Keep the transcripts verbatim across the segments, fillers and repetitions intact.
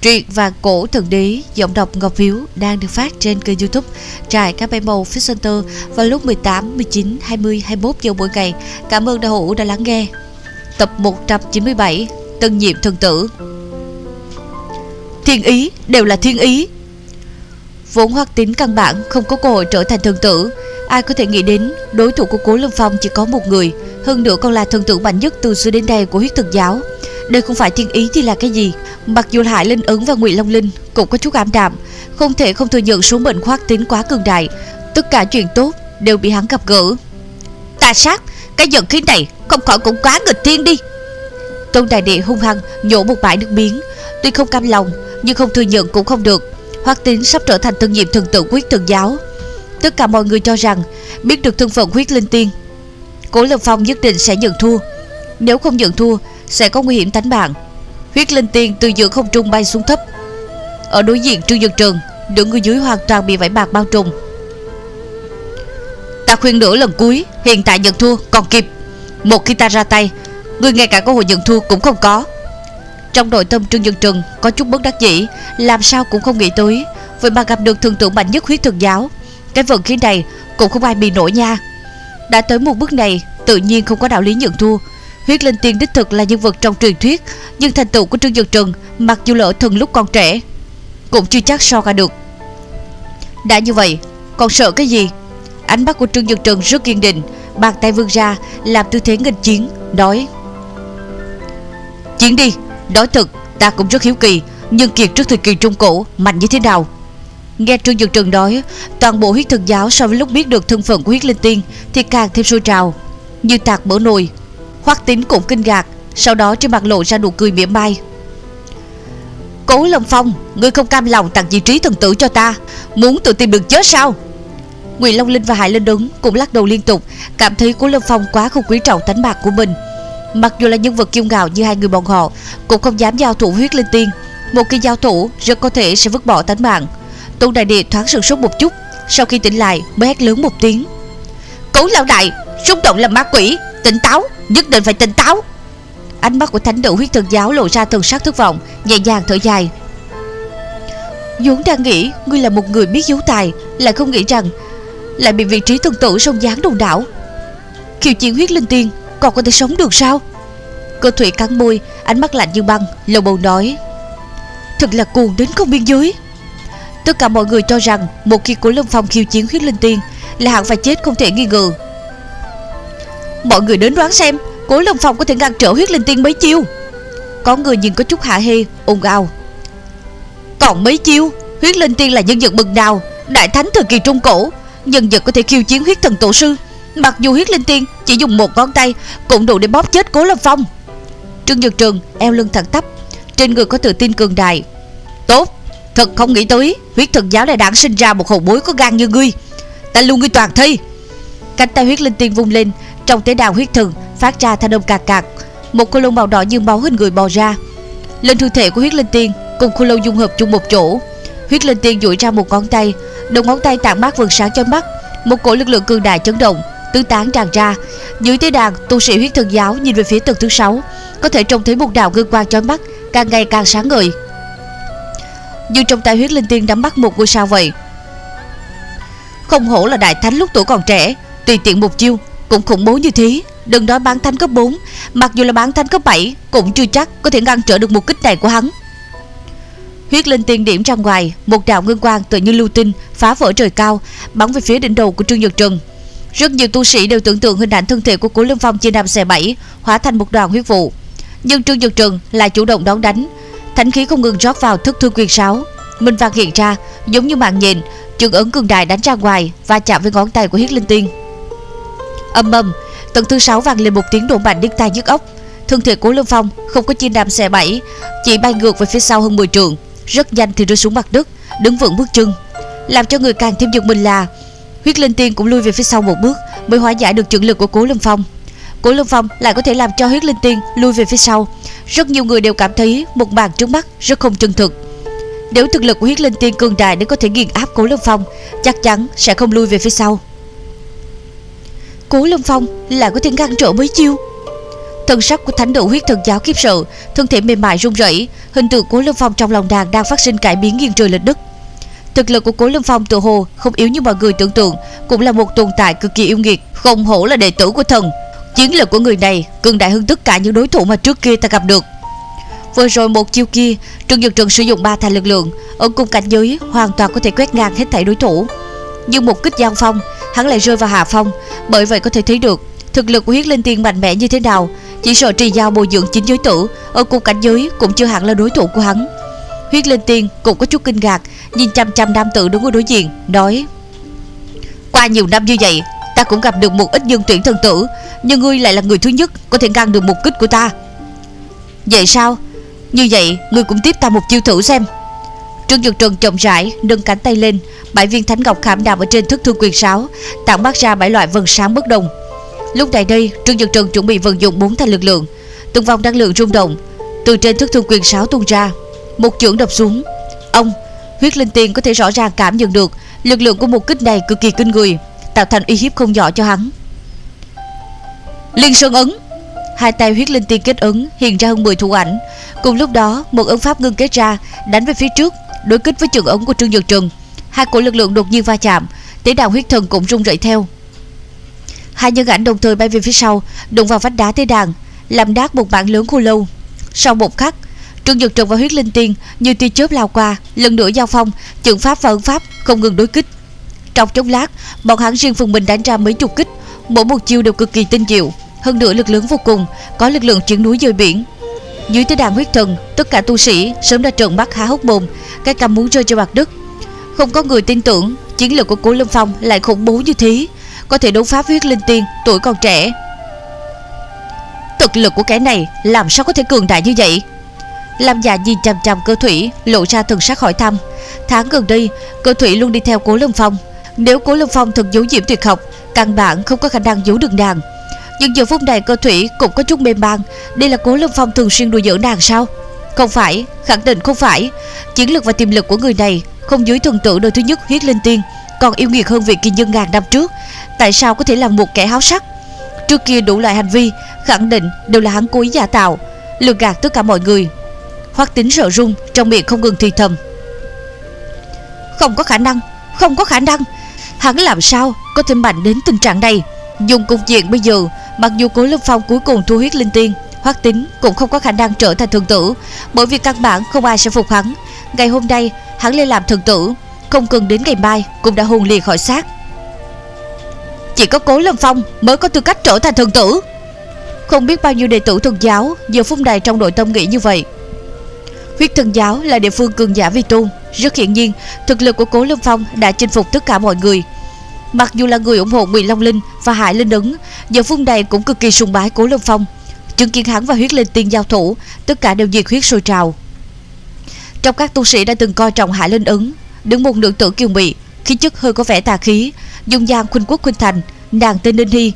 Truyện và Cổ Thần Đế giọng đọc Ngọc Hiếu đang được phát trên kênh YouTube Trại Camel Fish Center vào lúc mười tám, mười chín, hai mươi, hai mươi mốt giờ mỗi ngày. Cảm ơn đạo hữu đã lắng nghe. Tập một trăm chín mươi bảy, Tân Nhiệm Thần Tử. Thiên ý đều là thiên ý. Vốn Hoắc Tính căn bản không có cơ hội trở thành thần tử, ai có thể nghĩ đến đối thủ của Cố Lâm Phong chỉ có một người, hơn nữa còn là thần tử mạnh nhất từ xưa đến nay của Huyết Thần Giáo. Đây không phải thiên ý thì là cái gì? Mặc dù Hải Linh Ứng và Ngụy Long Linh cũng có chút ảm đạm, không thể không thừa nhận số mệnh Hoắc Tính quá cường đại, tất cả chuyện tốt đều bị hắn gặp gỡ. Ta sát, cái giận khí này không khỏi cũng quá nghịch thiên đi. Tôn Đại Địa hung hăng nhổ một bãi nước miếng, tuy không cam lòng nhưng không thừa nhận cũng không được. Hoắc Tính sắp trở thành tân nhiệm thần tử Huyết Thần Giáo. Tất cả mọi người cho rằng biết được thân phận huyết linh tiên, Cố Lâm Phong nhất định sẽ nhận thua. Nếu không nhận thua sẽ có nguy hiểm tánh mạng. Huyết linh tiên từ giữa không trung bay xuống thấp. Ở đối diện Trương Nhật Trần, nửa người dưới hoàn toàn bị vải bạc bao trùm. Ta khuyên nửa lần cuối, hiện tại nhận thua còn kịp. Một khi ta ra tay, người ngay cả cơ hội nhận thua cũng không có. Trong nội tâm Trương Nhật Trần có chút bất đắc dĩ, làm sao cũng không nghĩ tới vậy mà gặp được thần tượng mạnh nhất Huyết Thần Giáo. Cái vận khí này cũng không ai bị nổi nha. Đã tới một bước này, tự nhiên không có đạo lý nhận thua. Huyết Linh Tiên đích thực là nhân vật trong truyền thuyết, nhưng thành tựu của Trương Nhật Trần mặc dù lỡ thần lúc còn trẻ cũng chưa chắc so ra được. Đã như vậy còn sợ cái gì? Ánh mắt của Trương Nhật Trần rất kiên định, bàn tay vươn ra làm tư thế nghênh chiến, nói: Chiến đi. Nói thật, ta cũng rất hiếu kỳ nhân kiệt trước thời kỳ Trung Cổ mạnh như thế nào. Nghe Trương Nhật Trần nói, toàn bộ Huyết Thần Giáo so với lúc biết được thân phận của Huyết Linh Tiên thì càng thêm sôi trào như tạc mỡ nồi. Hoắc Tính cũng kinh ngạc, sau đó trên mặt lộ ra nụ cười mỉa mai. Cố Lâm Phong, ngươi không cam lòng tặng vị trí thần tử cho ta, muốn tự tìm được chết sao? Ngụy Long Linh và Hải Linh Ứng cũng lắc đầu liên tục, cảm thấy Cố Lâm Phong quá không quý trọng tánh bạc của mình. Mặc dù là nhân vật kiêu ngạo như hai người bọn họ cũng không dám giao thủ Huyết Linh Tiên, một khi giao thủ rất có thể sẽ vứt bỏ tánh mạng. Tôn Đại Địa thoáng sửng sốt một chút, sau khi tỉnh lại mới hét lớn một tiếng: Cố lão đại, xung động là ma quỷ, tỉnh táo, nhất định phải tỉnh táo. Ánh mắt của thánh nữ Huyết Thần Giáo lộ ra thần sắc thất vọng, nhẹ nhàng thở dài. Vốn đang nghĩ ngươi là một người biết hiếu tài, lại không nghĩ rằng lại bị vị trí thần tử sông giáng đồng đảo. Khiêu chiến Huyết Linh Tiên còn có thể sống được sao? Cơ Thủy cắn môi, ánh mắt lạnh như băng, lầu bầu nói: Thật là cuồng đến không biên giới. Tất cả mọi người cho rằng một khi Cố Lâm Phong khiêu chiến Huyết Linh Tiên là hẳn phải chết không thể nghi ngờ. Mọi người đến đoán xem Cố Lâm Phong có thể ngăn trở Huyết Linh Tiên mấy chiêu? Có người nhìn có chút hạ hê, ồn ào: Còn mấy chiêu? Huyết Linh Tiên là nhân vật bậc nào? Đại thánh thời kỳ Trung Cổ, nhân vật có thể khiêu chiến huyết thần tổ sư. Mặc dù Huyết Linh Tiên chỉ dùng một ngón tay cũng đủ để bóp chết Cố Lâm Phong. Trương Nhật Trần eo lưng thẳng tắp, trên người có tự tin cường đại. Tốt, thật không nghĩ tới Huyết Thần Giáo lại đản sinh ra một hậu bối có gan như ngươi. Ta luôn ngươi toàn thi. Cánh tay Huyết Linh Tiên vung lên, trong tế đào huyết thần phát ra thanh âm cạc cạc, một khối lông màu đỏ như máu hình người bò ra. Lên thân thể của Huyết Linh Tiên cùng khối lông dung hợp chung một chỗ. Huyết Linh Tiên duỗi ra một ngón tay, đầu ngón tay tản mát vầng sáng chói mắt, một cổ lực lượng cường đại chấn động tứ tán tràn ra. Dưới tế đàn, tu sĩ Huyết Thần Giáo nhìn về phía tầng thứ sáu, có thể trông thấy một đạo ngân quang chói mắt càng ngày càng sáng ngời, như trong tay Huyết Linh Tiên nắm bắt một ngôi sao vậy. Không hổ là đại thánh lúc tuổi còn trẻ, tùy tiện một chiêu cũng khủng bố như thế, đừng nói bán thánh cấp bốn, mặc dù là bán thánh cấp bảy cũng chưa chắc có thể ngăn trở được một kích này của hắn. Huyết Linh Tiên điểm ra ngoài, một đạo ngân quang tự như lưu tinh phá vỡ trời cao, bắn về phía đỉnh đầu của Trương Nhật Trần. Rất nhiều tu sĩ đều tưởng tượng hình ảnh thân thể của Cố Lâm Phong chia năm xẻ bảy, hóa thành một đoàn huyết vụ, nhưng Trương Nhật Trần lại chủ động đón đánh, thánh khí không ngừng rót vào thất thương quyền sáo, minh vang hiện ra, giống như mạng nhện, trường ấn cường đại đánh ra ngoài và chạm với ngón tay của Huyết Linh Tiên. Ầm ầm, tầng thứ sáu vang lên một tiếng nổ mạnh điếc tai nhức óc, thân thể Cố Lâm Phong không có chia năm xẻ bảy, chỉ bay ngược về phía sau hơn mười trượng, rất nhanh thì rơi xuống mặt đất, đứng vững bước chân. Làm cho người càng thêm giật mình là Huyết Linh Tiên cũng lui về phía sau một bước mới hóa giải được trường lực của Cố Lâm Phong. Cố Lâm Phong lại có thể làm cho Huyết Linh Tiên lui về phía sau. Rất nhiều người đều cảm thấy một màn trước mắt rất không chân thực. Nếu thực lực của Huyết Linh Tiên cường đại để có thể nghiền áp Cố Lâm Phong, chắc chắn sẽ không lui về phía sau. Cố Lâm Phong lại có thể ngăn trở mấy chiêu. Thân sắc của thánh nữ huyết thần giáo khiếp sợ, thân thể mềm mại run rẩy, hình tượng Cố Lâm Phong trong lòng nàng đang phát sinh cải biến nghiêng trời lệch đất. Thực lực của Cố Lâm Phong tự hồ không yếu như mọi người tưởng tượng, cũng là một tồn tại cực kỳ yêu nghiệt, không hổ là đệ tử của thần. Chiến lực của người này cường đại hơn tất cả những đối thủ mà trước kia ta gặp được. Vừa rồi một chiêu kia, Trương Nhật Trần sử dụng ba thành lực lượng, ở cùng cảnh giới hoàn toàn có thể quét ngang hết thảy đối thủ. Nhưng một kích giao phong, hắn lại rơi vào hạ phong, bởi vậy có thể thấy được thực lực của huyết linh tiên mạnh mẽ như thế nào. Chỉ sợ Trì Giao bồi dưỡng chính giới tử ở cùng cảnh giới cũng chưa hẳn là đối thủ của hắn. Huyết linh tiên cũng có chút kinh ngạc, nhìn chăm chăm nam tử đứng ở đối diện, nói: qua nhiều năm như vậy, ta cũng gặp được một ít nhân tuyển thần tử, nhưng ngươi lại là người thứ nhất có thể ngăn được một kích của ta. Vậy sao? Như vậy ngươi cũng tiếp ta một chiêu thử xem. Trương Nhật Trần chậm rãi nâng cánh tay lên, bảy viên thánh ngọc khảm nạm ở trên thức thương quyền sáo, tản mát ra bảy loại vầng sáng bất đồng. Lúc này đây, Trương Nhật Trần chuẩn bị vận dụng bốn thành lực lượng, từng vòng năng lượng rung động từ trên thức thương quyền sáo tung ra, một chưởng đập xuống. Ông huyết linh tiên có thể rõ ràng cảm nhận được lực lượng của một kích này cực kỳ kinh người, tạo thành uy hiếp không nhỏ cho hắn. Liên sơn ấn, hai tay huyết linh tiên kết ấn hiện ra hơn mười thủ ảnh. Cùng lúc đó, một ấn pháp ngưng kết ra, đánh về phía trước, đối kích với trường ấn của Trương Nhật Trần. Hai cổ lực lượng đột nhiên va chạm, tế đàn huyết thần cũng rung rẩy theo. Hai nhân ảnh đồng thời bay về phía sau, đụng vào vách đá tế đàn, làm nát một mảng lớn khô lâu. Sau một khắc, Trương Nhật Trần và huyết linh tiên như tia chớp lao qua, lần nữa giao phong, chưởng pháp và ấn pháp không ngừng đối kích. Trong chốc lát, bọn hắn riêng phần mình đánh ra mấy chục kích, mỗi một chiêu đều cực kỳ tinh diệu, hơn nữa lực lớn vô cùng, có lực lượng chuyển núi dời biển. Dưới tế đàn huyết thần, tất cả tu sĩ sớm đã trợn mắt há hốc mồm, cái cằm muốn rơi trên mặt đất. Không có người tin tưởng chiến lược của Cố Lâm Phong lại khủng bố như thế, có thể đấu pháp huyết linh tiên tuổi còn trẻ. Thực lực của kẻ này làm sao có thể cường đại như vậy? Lam già nhìn chằm chằm Cơ Thủy, lộ ra thần sắc hỏi thăm. Tháng gần đây, Cơ Thủy luôn đi theo Cố Lâm Phong. Nếu Cố Lâm Phong thật giấu diễm tuyệt học, căn bản không có khả năng giấu được nàng. Nhưng giờ phút này Cơ Thủy cũng có chút mê man. Đây là Cố Lâm Phong thường xuyên đùa giỡn nàng sao? Không phải, khẳng định không phải. Chiến lược và tiềm lực của người này không dưới thần tượng đời thứ nhất huyết linh tiên, còn yêu nghiệt hơn vị kỳ nhân ngàn năm trước. Tại sao có thể là một kẻ háo sắc? Trước kia đủ loại hành vi khẳng định đều là hắn cố ý giả tạo, lừa gạt tất cả mọi người. Hoắc Tính sợ run, trong miệng không ngừng thì thầm: không có khả năng, không có khả năng. Hắn làm sao có thể mạnh đến tình trạng này? Dùng cục diện bây giờ, mặc dù Cố Lâm Phong cuối cùng thu huyết linh tiên, Hoắc Tính cũng không có khả năng trở thành thần tử, bởi vì căn bản không ai sẽ phục hắn. Ngày hôm nay hắn lên làm thần tử, không cần đến ngày mai cũng đã hồn lìa khỏi xác. Chỉ có Cố Lâm Phong mới có tư cách trở thành thần tử. Không biết bao nhiêu đệ tử thần giáo giờ phút này trong nội tâm nghĩ như vậy. Huyết thần giáo là địa phương cường giả vi tôn, rất hiển nhiên thực lực của Cố Lâm Phong đã chinh phục tất cả mọi người. Mặc dù là người ủng hộ Ngụy Long Linh và Hải Linh Ứng, giờ phút này cũng cực kỳ sùng bái Cố Lâm Phong. Chứng kiến hắn và huyết linh tiên giao thủ, tất cả đều nhiệt huyết sôi trào. Trong các tu sĩ đã từng coi trọng Hải Linh Ứng, đứng một nữ tử kiều mị, khí chất hơi có vẻ tà khí, dung nhan khuynh quốc khuynh thành, nàng tên Ninh Hi,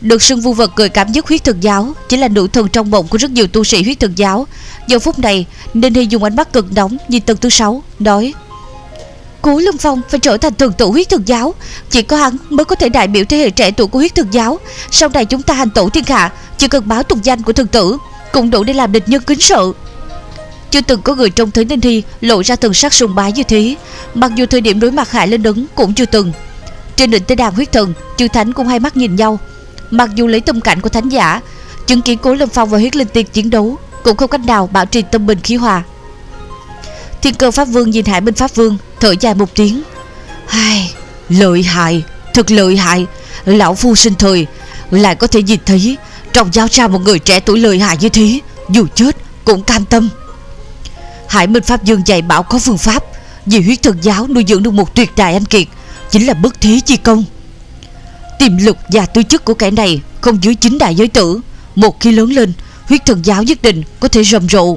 được xưng vu vật cười cảm nhất huyết thần giáo, chỉ là nữ thần trong mộng của rất nhiều tu sĩ huyết thần giáo. Giờ phút này, Ninh Hi dùng ánh mắt cực nóng nhìn Tần Thứ Sáu, nói: Cố Lâm Phong phải trở thành thần tử huyết thần giáo, chỉ có hắn mới có thể đại biểu thế hệ trẻ tuổi của huyết thần giáo. Sau này chúng ta hành tổ thiên hạ, chỉ cần báo tục danh của thần tử cũng đủ để làm địch nhân kính sợ. Chưa từng có người trông thấy Ninh Hi lộ ra thần sắc sùng bái như thế, mặc dù thời điểm đối mặt Hải Linh Ứng cũng chưa từng. Trên đỉnh tế đàn huyết thần, chư thánh cũng hai mắt nhìn nhau. Mặc dù lấy tâm cảnh của thánh giả, chứng kiến Cố Lâm Phong và huyết linh tiên chiến đấu cũng không cách nào bảo trì tâm bình khí hòa. Thiên Cơ Pháp Vương nhìn Hải Minh Pháp Vương, thở dài một tiếng: Ai, lợi hại, thật lợi hại. Lão phu sinh thời lại có thể nhìn thấy trong giáo ra một người trẻ tuổi lợi hại như thế, dù chết cũng cam tâm. Hải Minh Pháp Vương dạy bảo có phương pháp, vì huyết thần giáo nuôi dưỡng được một tuyệt đại anh kiệt, chính là bất thế chi công. Tiềm lực và tư chất của kẻ này không dưới chính đại giới tử, một khi lớn lên, huyết thần giáo nhất định có thể rầm rộ.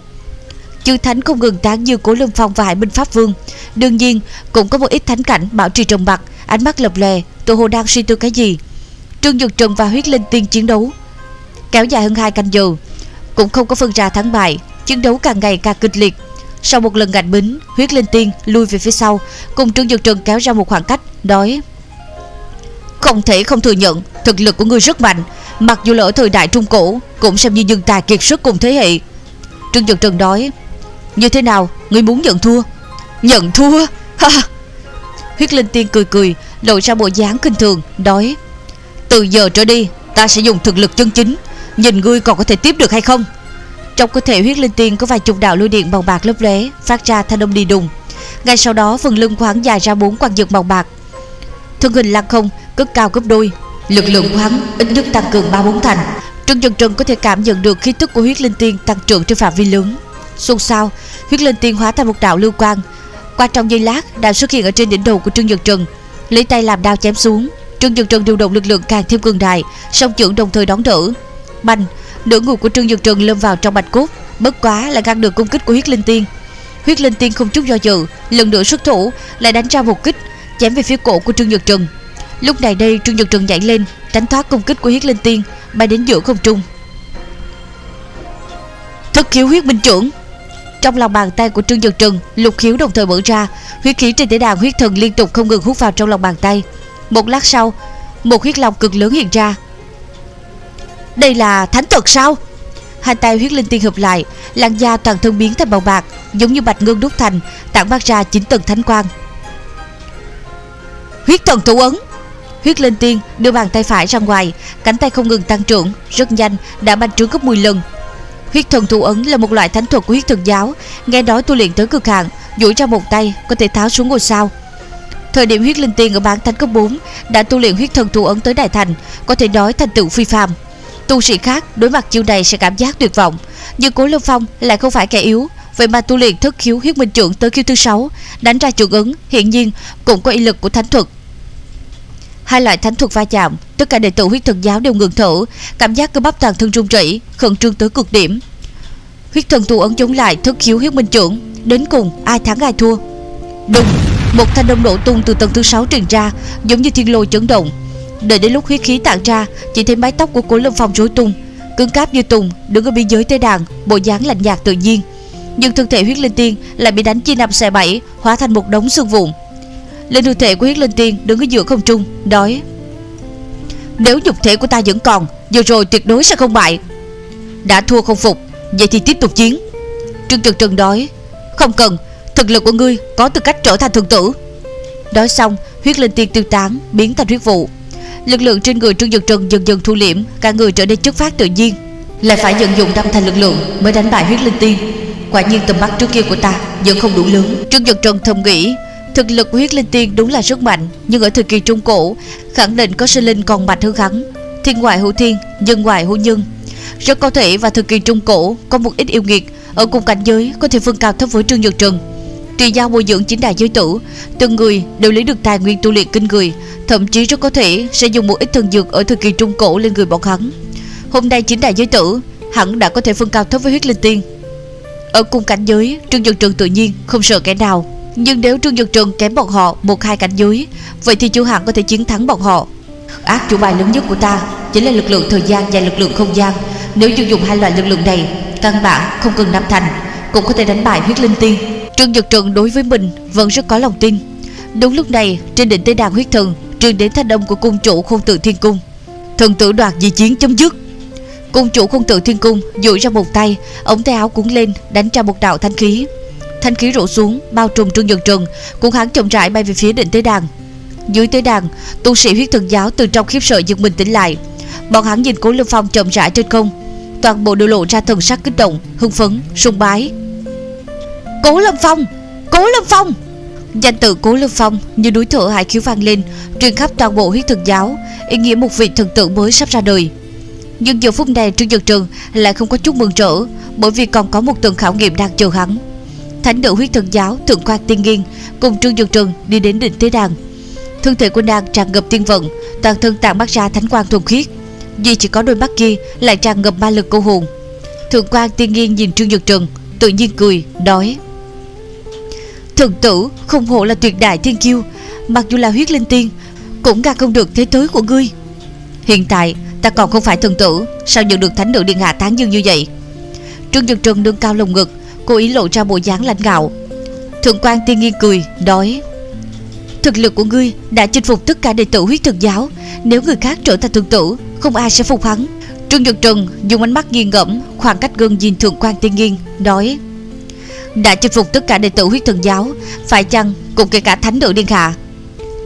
Chư thánh không ngừng tán dương Cố Lâm Phong và Hải Minh Pháp Vương. Đương nhiên cũng có một ít thánh cảnh bảo trì trầm mặc, ánh mắt lập lè, tự hồ đang suy tư cái gì. Trương Nhật Trần và huyết linh tiên chiến đấu kéo dài hơn hai canh giờ, cũng không có phân ra thắng bại. Chiến đấu càng ngày càng kịch liệt. Sau một lần ngạnh bính, huyết linh tiên lui về phía sau, cùng Trương Nhật Trần kéo ra một khoảng cách, nói: Không thể không thừa nhận thực lực của ngươi rất mạnh, mặc dù lỡ thời đại trung cổ cũng xem như nhân tài kiệt xuất cùng thế hệ. Trương Nhật Trần nói. Như thế nào, ngươi muốn nhận thua? Nhận thua? Ha. Huyết Linh Tiên cười cười, lộ ra bộ dáng khinh thường, nói. Từ giờ trở đi, ta sẽ dùng thực lực chân chính, nhìn ngươi còn có thể tiếp được hay không? Trong cơ thể Huyết Linh Tiên có vài chục đạo lôi điện màu bạc lấp lóe, phát ra thanh âm đi đùng. Ngay sau đó, phần lưng khoáng dài ra bốn quang dược màu bạc, thân hình lăng không, cất cao gấp đôi. Lực lượng của hắn ít nhất tăng cường ba bốn thành. Trương Nhật Trần có thể cảm nhận được khí tức của Huyết Linh Tiên tăng trưởng trên phạm vi lớn. Xôn xao, Huyết Linh Tiên hóa thành một đạo lưu quang, qua trong giây lát đã xuất hiện ở trên đỉnh đầu của Trương Nhật Trần, lấy tay làm đao chém xuống. Trương Nhật Trần điều động lực lượng càng thêm cường đại, song trưởng đồng thời đón đỡ. Bành, nửa ngực của Trương Nhật Trần lâm vào trong bạch cốt, bất quá là ngăn được công kích của Huyết Linh Tiên. Huyết Linh Tiên không chút do dự, lần nữa xuất thủ, lại đánh ra một kích, chém về phía cổ của Trương Nhật Trần. Lúc này đây, Trương Nhật Trần nhảy lên, tránh thoát công kích của Huyết Linh Tiên, bay đến giữa không trung. Thất khiếu huyết minh trưởng. Trong lòng bàn tay của Trương Nhật Trần, lục khiếu đồng thời mở ra, huyết khí trên tế đàn huyết thần liên tục không ngừng hút vào trong lòng bàn tay. Một lát sau, một huyết long cực lớn hiện ra. Đây là thánh thuật sao? Hai tay Huyết Linh Tiên hợp lại, làn da toàn thân biến thành màu bạc, giống như bạch ngân đúc thành, tản mát ra chín tầng thánh quang. Huyết thần thủ ấn. Huyết Linh Tiên đưa bàn tay phải ra ngoài, cánh tay không ngừng tăng trưởng, rất nhanh đã bành trướng gấp mười lần. Huyết thần thủ ấn là một loại thánh thuật của Huyết Thần giáo, nghe nói tu luyện tới cực hạn, duỗi ra một tay có thể tháo xuống ngôi sao. Thời điểm Huyết Linh Tiên ở bán thánh cấp bốn đã tu luyện Huyết thần thủ ấn tới đại thành, có thể nói thành tựu phi phàm. Tu sĩ khác đối mặt chiêu này sẽ cảm giác tuyệt vọng, nhưng Cố Lâm Phong lại không phải kẻ yếu, vậy mà tu luyện thất khiếu huyết minh trưởng tới khiếu thứ sáu, đánh ra trưởng ấn hiển nhiên cũng có uy lực của thánh thuật. Hai loại thánh thuật va chạm, tất cả đệ tử Huyết Thần giáo đều ngừng thở, cảm giác cơ bắp toàn thân run rẩy, khẩn trương tới cực điểm. Huyết thần thủ ấn chống lại thất khiếu huyết minh trưởng, đến cùng ai thắng ai thua. Đùng, một thanh âm nổ tung từ tầng thứ sáu truyền ra, giống như thiên lôi chấn động. Đợi đến lúc huyết khí tản ra, chỉ thấy mái tóc của Cố Lâm Phong rối tung, cứng cáp như tùng, đứng ở biên giới tế đàn, bộ dáng lạnh nhạt tự nhiên, nhưng thân thể Huyết Linh Tiên lại bị đánh chia năm xẻ bảy, hóa thành một đống xương vụn. Lên thân thể của Huyết Linh Tiên đứng ở giữa không trung, nói: Nếu nhục thể của ta vẫn còn, giờ rồi tuyệt đối sẽ không bại. Đã thua không phục, vậy thì tiếp tục chiến. Trương Nhật Trần nói: Không cần, thực lực của ngươi có tư cách trở thành thần tử. Nói xong, Huyết Linh Tiên tiêu tán, biến thành huyết vụ. Lực lượng trên người Trương Nhật Trần dần dần thu liễm, cả người trở nên chất phát tự nhiên. Lại phải vận dụng năm thành lực lượng mới đánh bại Huyết Linh Tiên. Quả nhiên tầm mắt trước kia của ta vẫn không đủ lớn. Trương Nhật Trần thầm nghĩ, thực lực của Huyết Linh Tiên đúng là rất mạnh, nhưng ở thời kỳ trung cổ, khẳng định có sinh linh còn mạnh hơn hắn. Thiên ngoại hữu thiên, nhân ngoại hữu nhân. Rất có thể và thời kỳ trung cổ có một ít yêu nghiệt ở cùng cảnh giới có thể phân cao thấp với Trương Nhật Trần. Trì Giao bồi dưỡng chín đại giới tử, từng người đều lấy được tài nguyên tu luyện kinh người, thậm chí rất có thể sẽ dùng một ít thần dược ở thời kỳ trung cổ lên người bọn hắn. Hôm nay chín đại giới tử hẳn đã có thể phân cao thấp với Huyết Linh Tiên. Ở cùng cảnh giới, Trương Nhật Trần tự nhiên không sợ kẻ nào, nhưng nếu Trương Nhật Trần kém bọn họ một hai cảnh giới, vậy thì chưa hẳn có thể chiến thắng bọn họ. Ác chủ bài lớn nhất của ta chính là lực lượng thời gian và lực lượng không gian. Nếu sử dụng hai loại lực lượng này, căn bản không cần năm thành cũng có thể đánh bại Huyết Linh Tiên. Trương Nhật Trần đối với mình vẫn rất có lòng tin. Đúng lúc này, trên đỉnh tế đàn huyết thần truyền đến thanh âm của cung chủ Khôn Tự Thiên Cung: Thần tử đoạt di chiến chấm dứt. Cung chủ Khôn Tự Thiên Cung duỗi ra một tay, ống tay áo cuốn lên, đánh ra một đạo thanh khí. Thanh khí rủ xuống, bao trùm Trương Nhật Trần, cuốn hắn chậm rãi bay về phía đỉnh tế đàn. Dưới tế đàn, tu sĩ Huyết Thần giáo từ trong khiếp sợ giật mình tỉnh lại. Bọn hắn nhìn Cố Lâm Phong chậm rãi trên không, toàn bộ đều lộ ra thần sắc kích động, hưng phấn, sùng bái. Cố Lâm Phong, Cố Lâm Phong. Danh tự Cố Lâm Phong như núi thở hải khiếu vang lên, truyền khắp toàn bộ Huyết Thần giáo, ý nghĩa một vị thần tử mới sắp ra đời. Nhưng giờ phút này Trương Nhật Trần lại không có chút mừng rỡ, bởi vì còn có một tuần khảo nghiệm đang chờ hắn. Thánh nữ Huyết Thần giáo Thượng Quan Tiên Nghiên cùng Trương Nhật Trần đi đến đỉnh tế đàn. Thân thể của nàng tràn ngập tiên vận, toàn thân tản mát ra thánh quang thuần khiết, duy chỉ có đôi mắt kia lại tràn ngập ma lực cô hồn. Thượng Quan Tiên Nghiên nhìn Trương Nhật Trần, tự nhiên cười, nói: Thần tử không hổ là tuyệt đại thiên kiêu, mặc dù là Huyết Linh Tiên cũng gạt không được thế tới của ngươi. Hiện tại ta còn không phải thần tử, sao nhận được thánh nữ điện hạ tán dương như vậy? Trương Nhật Trần nâng cao lồng ngực, cố ý lộ ra bộ dáng lãnh ngạo. Thượng Quan Tiên Nghiên cười, nói: Thực lực của ngươi đã chinh phục tất cả đệ tử Huyết Thần Giáo. Nếu người khác trở thành thượng tử, không ai sẽ phục hắn. Trương Nhật Trần dùng ánh mắt nghiêng ngẫm, khoảng cách gần nhìn Thượng Quan Tiên Nghiên, nói: đã chinh phục tất cả đệ tử Huyết Thần Giáo, phải chăng cũng kể cả Thánh nữ Điện Hạ?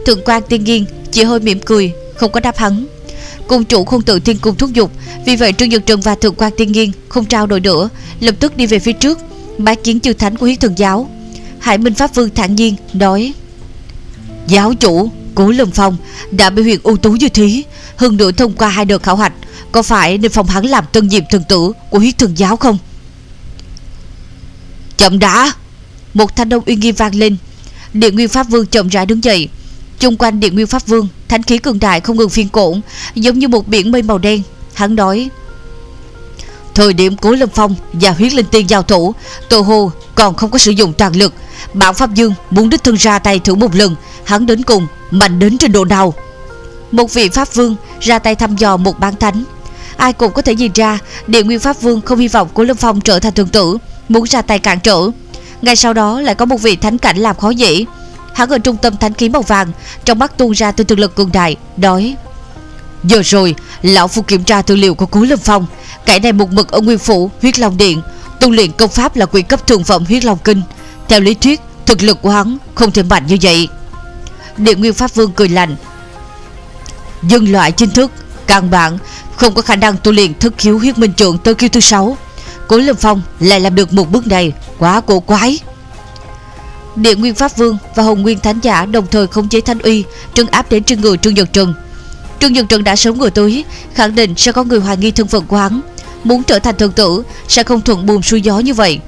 Thượng Quan Tiên Nghiên chỉ hơi mỉm cười, không có đáp hắn. Cung chủ không tự thiên cung thúc giục, vì vậy Trương Nhật Trần và Thượng Quan Tiên Nghiên không trao đổi nữa, lập tức đi về phía trước bái kiến chư thánh của Huyết Thần Giáo. Hải Minh Pháp Vương thản nhiên nói: Giáo chủ Cố Lâm Phong đã bị huyện ưu tú như thế, hơn nữa thông qua hai đợt khảo hạch, có phải nên phong hắn làm tân nhiệm thần tử của Huyết Thần Giáo không? Chậm đã! Một thanh âm uy nghiêm vang lên. Địa Nguyên Pháp Vương chậm rãi đứng dậy. Chung quanh Địa Nguyên Pháp Vương, thánh khí cường đại không ngừng phiên cổn, giống như một biển mây màu đen. Hắn nói: thời điểm Cố Lâm Phong và Huyết Linh Tiên giao thủ, Tô Hồ còn không có sử dụng toàn lực. Bảo Pháp Dương muốn đích thân ra tay thử một lần, hắn đến cùng mạnh đến trình độ nào? Một vị Pháp Vương ra tay thăm dò một bán thánh. Ai cũng có thể nhìn ra Địa Nguyên Pháp Vương không hy vọng Cố Lâm Phong trở thành thượng tử, muốn ra tay cản trở. Ngay sau đó lại có một vị thánh cảnh làm khó dễ. Hắn ở trung tâm thánh khí màu vàng, trong mắt tuôn ra từ thực lực cường đại, nói: giờ rồi lão phu kiểm tra tư liệu của Cố Lâm Phong, kẻ này một mực ở Nguyên Phủ Huyết Long Điện tu luyện công pháp là quyền cấp thượng phẩm Huyết Long Kinh. Theo lý thuyết thực lực của hắn không thể mạnh như vậy. Địa Nguyên Pháp Vương cười lạnh: dân loại chính thức càng bản không có khả năng tu luyện thức khiếu huyết minh trượng tới kiêu thứ sáu. Cố Lâm Phong lại làm được một bước này, quá cổ quái. Địa Nguyên Pháp Vương và Hồng Nguyên Thánh Giả đồng thời khống chế thanh uy, trấn áp đến trên người Trương Nhật Trần. Trương Nhật Trần đã sớm ngồi tới, khẳng định sẽ có người hoài nghi thân phận của hắn. Muốn trở thành thần tử sẽ không thuận buồm xuôi gió như vậy.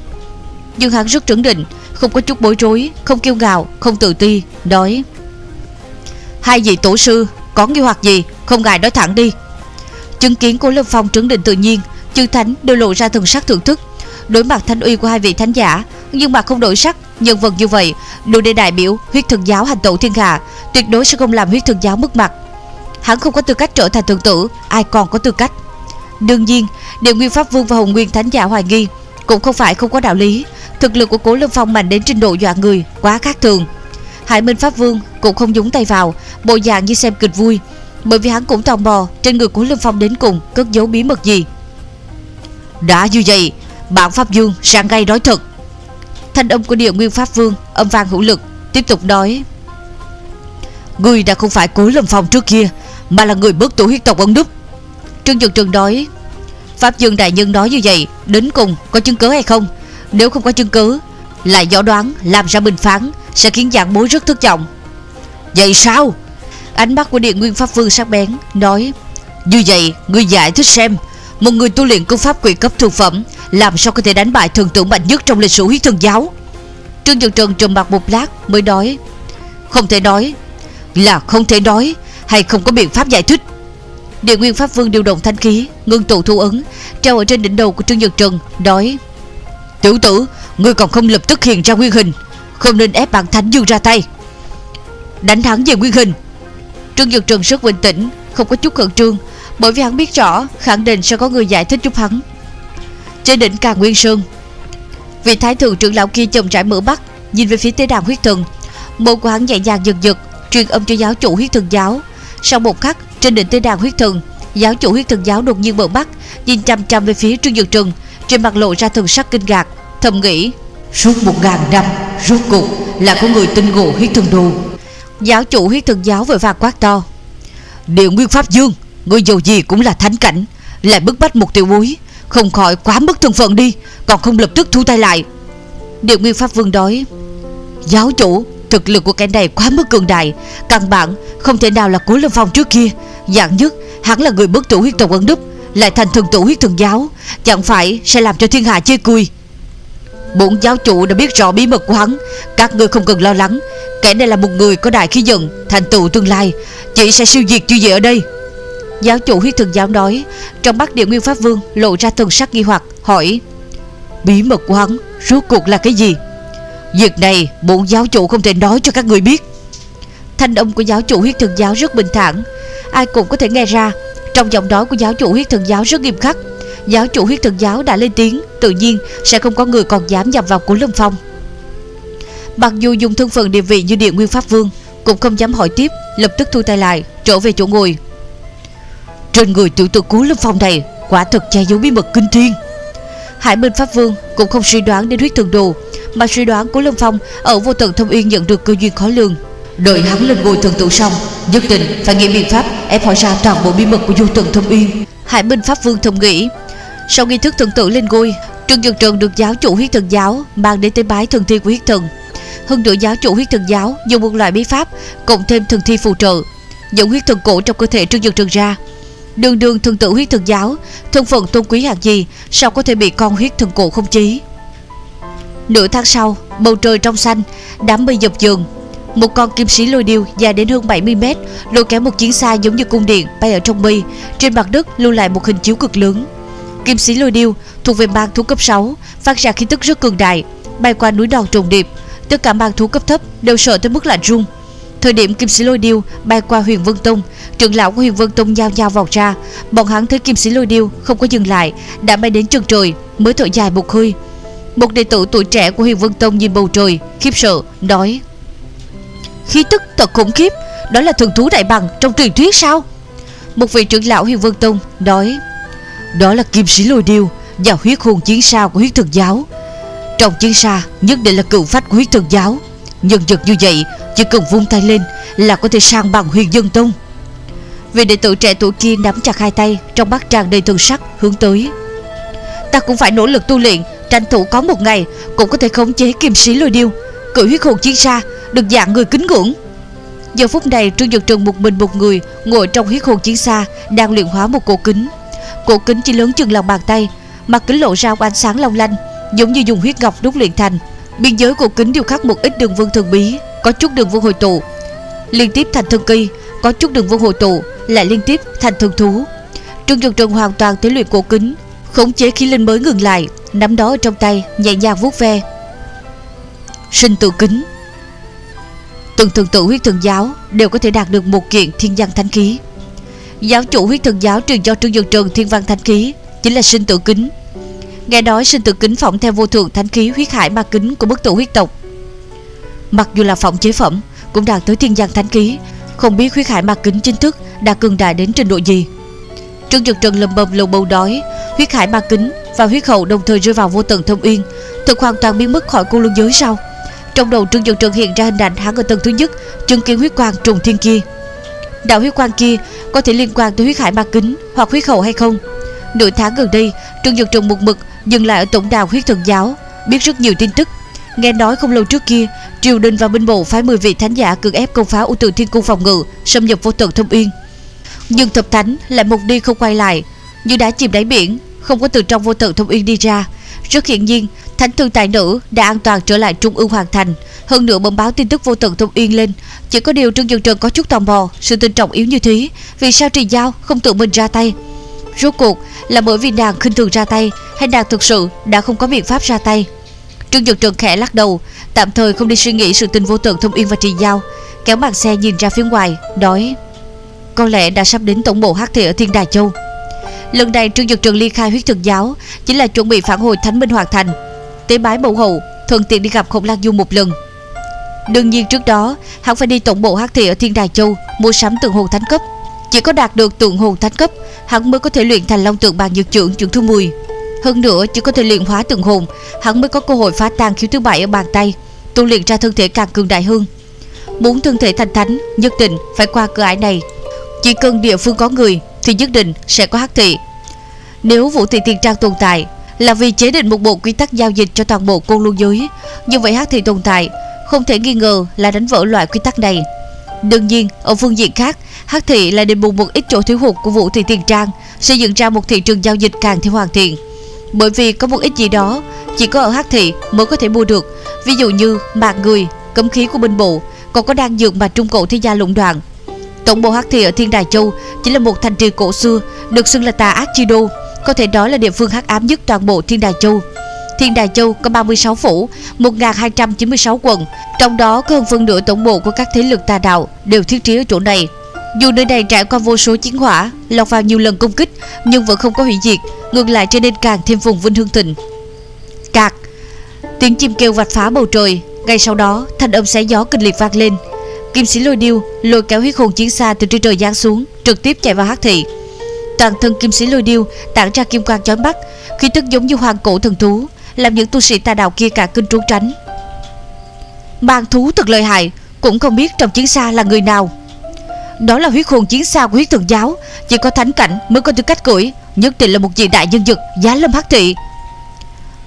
Nhưng hắn rất trấn định, không có chút bối rối, không kiêu ngạo, không tự ti, nói: hai vị tổ sư có nghi hoặc gì không ngại nói thẳng đi. Chứng kiến Cố Lâm Phong trấn định tự nhiên, chư thánh đều lộ ra thần sắc thưởng thức. Đối mặt thanh uy của hai vị thánh giả, nhưng mà không đổi sắc, nhân vật như vậy đủ để đại biểu Huyết Thần Giáo hành tẩu thiên hạ, tuyệt đối sẽ không làm Huyết Thần Giáo mất mặt. Hắn không có tư cách trở thành thượng tử, ai còn có tư cách? Đương nhiên, Địa Nguyên Pháp Vương và Hồng Nguyên Thánh Giả hoài nghi cũng không phải không có đạo lý. Thực lực của Cố Lâm Phong mạnh đến trình độ dọa người, quá khác thường. Hải Minh Pháp Vương cũng không nhúng tay vào, bộ dạng như xem kịch vui, bởi vì hắn cũng tò mò trên người của Lâm Phong đến cùng cất giấu bí mật gì. Đã như vậy, bạn Pháp Dương sang gây nói thật. Thanh âm của Địa Nguyên Pháp Vương âm vang hữu lực, tiếp tục nói: người đã không phải Cố Lâm Phong trước kia, mà là người bất tử huyết tộc ẩn núp. Trương Nhật Trần nói: Pháp Dương đại nhân nói như vậy, đến cùng có chứng cứ hay không? Nếu không có chứng cứ, lại võ đoán làm ra bình phán sẽ khiến dạng bối rất thất vọng. Vậy sao? Ánh mắt của Địa Nguyên Pháp Vương sắc bén, nói: như vậy người giải thích xem, một người tu luyện công pháp quyền cấp thượng phẩm làm sao có thể đánh bại thần tử mạnh nhất trong lịch sử Huyết Thần Giáo? Trương Nhật Trần trầm mặc một lát mới nói: không thể nói, là không thể nói, hay không có biện pháp giải thích? Địa Nguyên Pháp Vương điều động thanh khí, ngưng tụ thu ấn, treo ở trên đỉnh đầu của Trương Nhật Trần, nói: tiểu tử, ngươi còn không lập tức hiện ra nguyên hình, không nên ép bản thánh dương ra tay. Đánh thắng về nguyên hình. Trương Nhật Trần rất bình tĩnh, không có chút khẩn trương, bởi vì hắn biết rõ khẳng định sẽ có người giải thích giúp hắn. Trên đỉnh Càn Nguyên Sơn, vị thái thượng trưởng lão kia chậm rãi mở mắt, nhìn về phía tế đàn huyết thần. Môi của hắn nhẹ nhàng giật giật, truyền âm cho giáo chủ Huyết Thần Giáo. Sau một khắc, trên đỉnh tế đàn huyết thần, giáo chủ Huyết Thần Giáo đột nhiên mở mắt, nhìn chăm chăm về phía Trương Nhật Trần, trên mặt lộ ra thần sắc kinh ngạc, thầm nghĩ: suốt một ngàn năm, rốt cuộc là của người tinh ngộ huyết thần đồ. Giáo chủ Huyết Thần Giáo vội vàng quát to: Địa Nguyên Pháp Dương, người giàu gì cũng là thánh cảnh, lại bức bách một tiểu bối, không khỏi quá mức thân phận đi, còn không lập tức thu tay lại. Địa Nguyên Pháp Vương nói: giáo chủ, thực lực của kẻ này quá mức cường đại, căn bản không thể nào là Cố Lâm Phong trước kia. Dạng nhất hắn là người bất tử huyết tộc ẩn núp, lại thành thần tử Huyết Thần Giáo, chẳng phải sẽ làm cho thiên hạ chê cười. Bổn giáo chủ đã biết rõ bí mật của hắn, các ngươi không cần lo lắng. Kẻ này là một người có đại khí vận, thành tựu tương lai chỉ sẽ siêu diệt như vậy ở đây. Giáo chủ Huyết Thần Giáo nói. Trong mắt Địa Nguyên Pháp Vương lộ ra thần sắc nghi hoặc, hỏi: bí mật của hắn rốt cuộc là cái gì? Việc này bổn giáo chủ không thể nói cho các người biết. Thanh âm của giáo chủ Huyết Thần Giáo rất bình thản, ai cũng có thể nghe ra trong giọng nói của giáo chủ Huyết Thần Giáo rất nghiêm khắc. Giáo chủ Huyết Thần Giáo đã lên tiếng, tự nhiên sẽ không có người còn dám nhằm vào Cố Lâm Phong. Mặc dù dùng thân phận địa vị như Địa Nguyên Pháp Vương cũng không dám hỏi tiếp, lập tức thu tay lại, trở về chỗ ngồi. Trên người tiểu tử Cố Lâm Phong này quả thực che giấu bí mật kinh thiên. Hải Minh Pháp Vương cũng không suy đoán đến huyết thần đồ, mà suy đoán Cố Lâm Phong ở Vô Tận Thông Uyên nhận được cơ duyên khó lường. Đợi hắn lên ngôi thần tự xong, nhất định phải nghĩ biện pháp ép hỏi ra toàn bộ bí mật của Vô Tận Thông Uyên. Hải Minh Pháp Vương thầm nghĩ. Sau nghi thức thần tự lên ngôi, Trương Nhật Trần được giáo chủ huyết thần giáo mang đến tế bái thần thi của huyết thần. Hơn nữa giáo chủ huyết thần giáo dùng một loại bí pháp cộng thêm thần thi phù trợ, dẫn huyết thần cổ trong cơ thể Trương Nhật Trần ra. Đường đường thần tự huyết thần giáo, thân phận tôn quý hạng gì, sao có thể bị con huyết thần cổ không chí? Nửa tháng sau, bầu trời trong xanh, đám mây dập dờn. Một con kim sĩ lôi điêu dài đến hơn bảy mươi mét, lôi kéo một chiến xa giống như cung điện bay ở trong mây, trên mặt đất lưu lại một hình chiếu cực lớn. Kim sĩ lôi điêu thuộc về mang thú cấp sáu, phát ra khí tức rất cường đại, bay qua núi đòn trùng điệp. Tất cả mang thú cấp thấp đều sợ tới mức lạnh run. Thời điểm kim sĩ lôi điêu bay qua Huyền Vân Tông, trưởng lão của Huyền Vân Tông giao giao vọt ra. Bọn hắn thấy kim sĩ lôi điêu không có dừng lại, đã bay đến chân trời, mới thở dài một hơi. Một đệ tử tuổi trẻ của Huyền Vân Tông nhìn bầu trời, khiếp sợ, nói: khí tức thật khủng khiếp, đó là thần thú đại bằng trong truyền thuyết sao? Một vị trưởng lão Huyền Vân Tông nói: đó là kim sĩ lôi điêu và huyết hồn chiến xa của huyết thần giáo. Trong chiến xa nhất định là cựu phách của huyết thần giáo. Nhân vật như vậy chỉ cần vung tay lên là có thể sang bằng Huyền Dân Tông. Vị đệ tử trẻ tuổi kia nắm chặt hai tay, trong mắt tràn đầy thần sắc hướng tới. Ta cũng phải nỗ lực tu luyện, tranh thủ có một ngày cũng có thể khống chế kim sĩ lôi điêu, cựu huyết hồn chiến xa, được dạng người kính ngưỡng. Giờ phút này Trương Nhật Trần một mình một người ngồi trong huyết hồn chiến xa, đang luyện hóa một cổ kính. Cổ kính chỉ lớn chừng lòng bàn tay, mặt kính lộ ra ánh sáng long lanh, giống như dùng huyết ngọc đúc luyện thành. Biên giới cổ kính điêu khắc một ít đường vân thần bí, có chút đường vân hội tụ, liên tiếp thành thần kỳ, có chút đường vân hội tụ, lại liên tiếp thành thần thú. Trương Nhật Trần hoàn toàn thể luyện cổ kính, khống chế khí linh mới ngừng lại, nắm đó ở trong tay nhẹ nhàng vuốt ve. Sinh tự kính. Từng thần tự huyết thần giáo đều có thể đạt được một kiện thiên văn thánh khí. Giáo chủ huyết thần giáo truyền cho Trương Nhật Trần thiên văn thánh khí chính là sinh tự kính. Nghe nói sinh tự kính phỏng theo vô thượng thánh khí huyết hải ma kính của bất tử huyết tộc. Mặc dù là phỏng chế phẩm, cũng đạt tới thiên văn thánh khí, không biết huyết hải ma kính chính thức đã cường đại đến trình độ gì. Trương Nhật Trần lầm bầm lầu bầu đói, huyết hải ma kính và huyết hậu đồng thời rơi vào Vô Tận Thông Uyên, thực hoàn toàn biến mất khỏi cô luân giới sau. Trong đầu Trương Nhật Trần hiện ra hình ảnh hắn ở tầng thứ nhất, chứng kiến huyết quang trùng thiên kia. Đạo huyết quang kia có thể liên quan tới huyết hải ma kính hoặc huyết hậu hay không? Nửa tháng gần đây, Trương Nhật Trần một mực dừng lại ở tổng đàn huyết thần giáo, biết rất nhiều tin tức. Nghe nói không lâu trước kia, triều đình và binh bộ phái mười vị thánh giả cưỡng ép công phá U Tự Thiên Cung phòng ngự, xâm nhập Vô Tận Thông Uyên. Nhưng thập thánh lại một đi không quay lại, như đã chìm đáy biển, không có từ trong Vô Tận Thông Uyên đi ra. Rất hiển nhiên, thánh thương tài nữ đã an toàn trở lại Trung Ương Hoàng Thành. Hơn nữa bẩm báo tin tức Vô Tận Thông Uyên lên. Chỉ có điều Trương Nhật Trần có chút tò mò, sự tình trọng yếu như thế, vì sao Trì Giao không tự mình ra tay? Rốt cuộc là bởi vì nàng khinh thường ra tay, hay nàng thực sự đã không có biện pháp ra tay? Trương Nhật Trần khẽ lắc đầu, tạm thời không đi suy nghĩ sự tình Vô Tận Thông Uyên và Trì Giao. Kéo màn xe nhìn ra phía ngoài, nói: có lẽ đã sắp đến tổng bộ Hắc Thị ở Thiên Đài Châu. Lần này Trương Nhật Trần ly khai huyết thần giáo chỉ là chuẩn bị phản hồi Thánh Minh Hoàng Thành, tế bái mẫu hậu, thuận tiện đi gặp Khổng Lan Du một lần. Đương nhiên trước đó hắn phải đi tổng bộ Hắc Thị ở Thiên Đài Châu mua sắm tượng hồn thánh cấp. Chỉ có đạt được tượng hồn thánh cấp, hắn mới có thể luyện thành long tượng bàn nhược trưởng trưởng thứ mười. Hơn nữa chỉ có thể luyện hóa tượng hồn, hắn mới có cơ hội phá tan khiếu thứ bảy ở bàn tay, tu luyện ra thân thể càng cường đại hơn. Muốn thân thể thành thánh, nhất định phải qua cửa ải này. Chỉ cần địa phương có người thì nhất định sẽ có Hắc Thị. Nếu Vũ Thị Tiền Trang tồn tại là vì chế định một bộ quy tắc giao dịch cho toàn bộ côn luân giới, như vậy Hắc Thị tồn tại không thể nghi ngờ là đánh vỡ loại quy tắc này. Đương nhiên ở phương diện khác, Hắc Thị là đền bù một ít chỗ thiếu hụt của Vũ Thị Tiền Trang, xây dựng ra một thị trường giao dịch càng thêm hoàn thiện. Bởi vì có một ít gì đó chỉ có ở Hắc Thị mới có thể mua được, ví dụ như mạng người, cấm khí của binh bộ, còn có đan dược mà Trung Cổ thế gia lũng đoạn. Tổng bộ Hắc Thị ở Thiên Đài Châu chỉ là một thành trì cổ xưa, được xưng là tà ác chi đô, có thể nói là địa phương hắc ám nhất toàn bộ Thiên Đài Châu. Thiên Đài Châu có ba mươi sáu phủ, một nghìn hai trăm chín mươi sáu quận, trong đó có hơn phân nửa tổng bộ của các thế lực tà đạo đều thiết trí ở chỗ này. Dù nơi này trải qua vô số chiến hỏa, lọt vào nhiều lần công kích, nhưng vẫn không có hủy diệt, ngược lại trở nên càng thêm phồn vinh hương thịnh. Cạc, tiếng chim kêu vạch phá bầu trời, ngay sau đó thanh âm xé gió kịch liệt vang lên. Kim Sĩ Lôi Điêu lôi kéo huyết hồn chiến xa từ trên trời giáng xuống, trực tiếp chạy vào Hắc Thị. Toàn thân Kim Sĩ Lôi Điêu tản ra kim quang chói mắt, khí tức giống như hoàng cổ thần thú, làm những tu sĩ tà đạo kia cả kinh trốn tránh. Mang thú thật lợi hại, cũng không biết trong chiến xa là người nào. Đó là huyết hồn chiến xa của Huyết Thần Giáo, chỉ có thánh cảnh mới có tư cách cưỡi, nhất định là một vị đại nhân vật giá lâm Hắc Thị.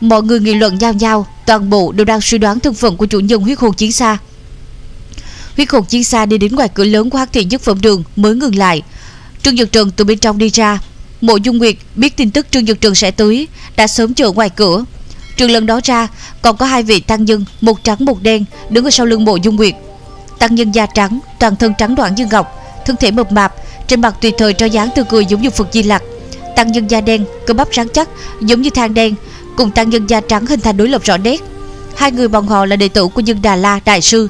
Mọi người nghị luận nhao nhao, toàn bộ đều đang suy đoán thân phận của chủ nhân huyết hồn chiến xa. Huyết hồn chiến xa đi đến ngoài cửa lớn của Hắc Thị nhất phẩm đường mới ngừng lại. Trương Nhật Trần từ bên trong đi ra. Mộ Dung Nguyệt biết tin tức Trương Nhật Trần sẽ tới, đã sớm chờ ngoài cửa. Trừ lần đó ra, còn có hai vị tăng nhân, một trắng một đen, đứng ở sau lưng Mộ Dung Nguyệt. Tăng nhân da trắng, toàn thân trắng đoản như ngọc, thân thể mập mạp, trên mặt tùy thời cho dáng tươi cười giống như Phật Di Lặc. Tăng nhân da đen, cơ bắp rắn chắc giống như than đen, cùng tăng nhân da trắng hình thành đối lập rõ nét. Hai người bọn họ là đệ tử của Nhân Đà La đại sư,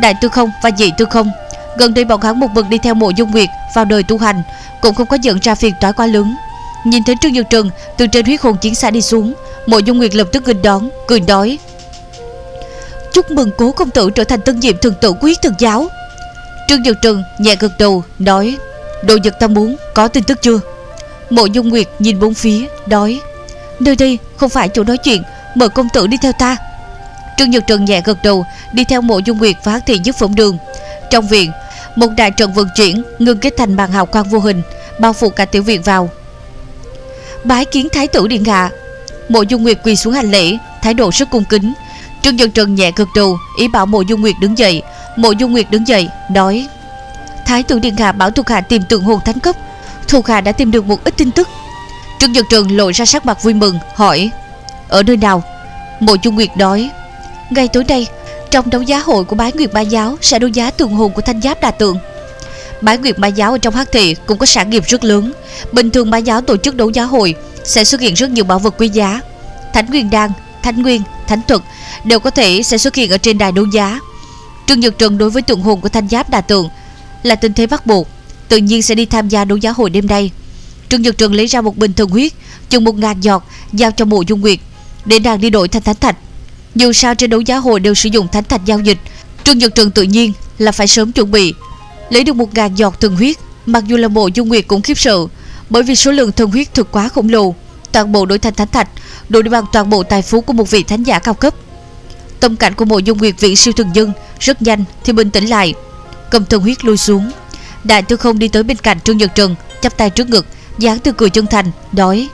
Đại Tư Không và Nhị Tư Không. Gần đây bọn hắn một mực đi theo Mộ Dung Nguyệt vào đời tu hành, cũng không có dẫn ra phiền toái quá lớn. Nhìn thấy Trương Nhật Trần từ trên huyết hồn chiến xa đi xuống, Mộ Dung Nguyệt lập tức nghênh đón, cười nói: "Chúc mừng Cố công tử trở thành tân nhiệm thần tử Huyết Thần Giáo." Trương Nhật Trần nhẹ gật đầu nói: "Đồ vật ta muốn có tin tức chưa?" Mộ Dung Nguyệt nhìn bốn phía nói: "Nơi đây không phải chỗ nói chuyện, mời công tử đi theo ta." Trương Nhật Trần nhẹ gật đầu, đi theo Mộ Dung Nguyệt và Hắc Thị nhất phẩm đường. Trong viện, một đại trận vận chuyển ngưng kết thành màn hào quang vô hình, bao phủ cả tiểu viện vào. Bái kiến Thái tử điện hạ. Mộ Dung Nguyệt quỳ xuống hành lễ, thái độ rất cung kính. Trương Nhật Trần nhẹ gật đầu, ý bảo Mộ Dung Nguyệt đứng dậy. Mộ Dung Nguyệt đứng dậy nói: "Thái tử điện hạ bảo thuộc hạ tìm tượng hồn thánh cấp, thuộc hạ đã tìm được một ít tin tức." Trương Nhật Trần lộ ra sắc mặt vui mừng, hỏi: "Ở nơi nào?" Mộ Dung Nguyệt nói: "Ngay tối nay, trong đấu giá hội của Bái Nguyệt Ba Giáo sẽ đấu giá tượng hồn của Thanh Giáp Đà Tượng." Bái Nguyệt Ba Giáo ở trong Hắc Thị cũng có sản nghiệp rất lớn. Bình thường Ba Giáo tổ chức đấu giá hội sẽ xuất hiện rất nhiều bảo vật quý giá. Thánh Nguyên Đan, Thánh Nguyên, Thánh Thuật đều có thể sẽ xuất hiện ở trên đài đấu giá. Trương Nhật Trần đối với tượng hồn của Thanh Giáp Đà Tượng là tình thế bắt buộc, tự nhiên sẽ đi tham gia đấu giá hội đêm nay. Trương Nhật Trần lấy ra một bình thần huyết chừng một ngàn giọt giao cho Mộ Dung Nguyệt để nàng đi đổi thành thánh thạch. Dù sao trên đấu giá hội đều sử dụng thánh thạch giao dịch, Trương Nhật Trần tự nhiên là phải sớm chuẩn bị. Lấy được một ngàn giọt thần huyết, mặc dù là Mộ Dung Nguyệt cũng khiếp sợ, bởi vì số lượng thần huyết thực quá khổng lồ, toàn bộ đổi thành thánh thạch, đổi bằng toàn bộ tài phú của một vị thánh giả cao cấp. Tâm cảnh của Mộ Dung Nguyệt viễn siêu thường dân, rất nhanh thì bình tĩnh lại, cầm thần huyết lui xuống. Đại Tư Không đi tới bên cạnh Trương Nhật Trần, chắp tay trước ngực, dáng tươi cười chân thành, nói: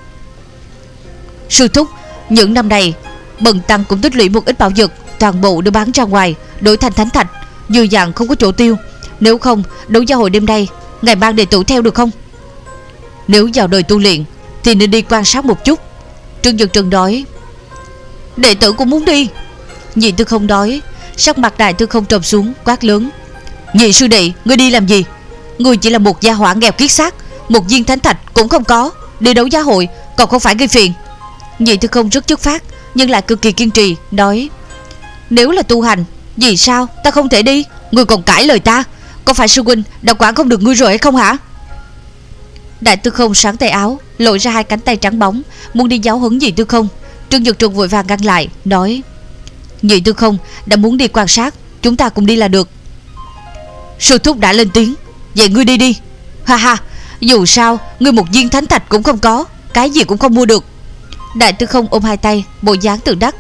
"Sư thúc, những năm này bần tăng cũng tích lũy một ít bảo vật, toàn bộ đưa bán ra ngoài đổi thành thánh thạch, dư dạng không có chỗ tiêu. Nếu không đấu giá hội đêm nay, ngài mang đệ tử theo được không? Nếu vào đời tu luyện thì nên đi quan sát một chút." Trương Nhật Trần nói. "Đệ tử cũng muốn đi." Nhị Tư Không nói. Sắc mặt Đại Tư Không trầm xuống, quát lớn: "Nhị sư đệ, ngươi đi làm gì? Ngươi chỉ là một gia hỏa nghèo kiết xác, một viên thánh thạch cũng không có, đi đấu giá hội còn không phải gây phiền." Nhị Tư Không rất chất phát, nhưng lại cực kỳ kiên trì, nói: "Nếu là tu hành, vì sao ta không thể đi? Ngươi còn cãi lời ta, có phải sư huynh đã quản không được ngươi rồi hay không hả?" Đại Tư Không sáng tay áo, lộ ra hai cánh tay trắng bóng, muốn đi giáo huấn Nhị Tư Không. Trương Nhật Trần vội vàng ngăn lại, nói: "Nhị Tư Không đã muốn đi quan sát, chúng ta cùng đi là được." Sư thúc đã lên tiếng, "Vậy ngươi đi đi." "Ha ha, dù sao ngươi một viên thánh thạch cũng không có, cái gì cũng không mua được." Đại Tư Không ôm hai tay, bộ dáng tự đắc.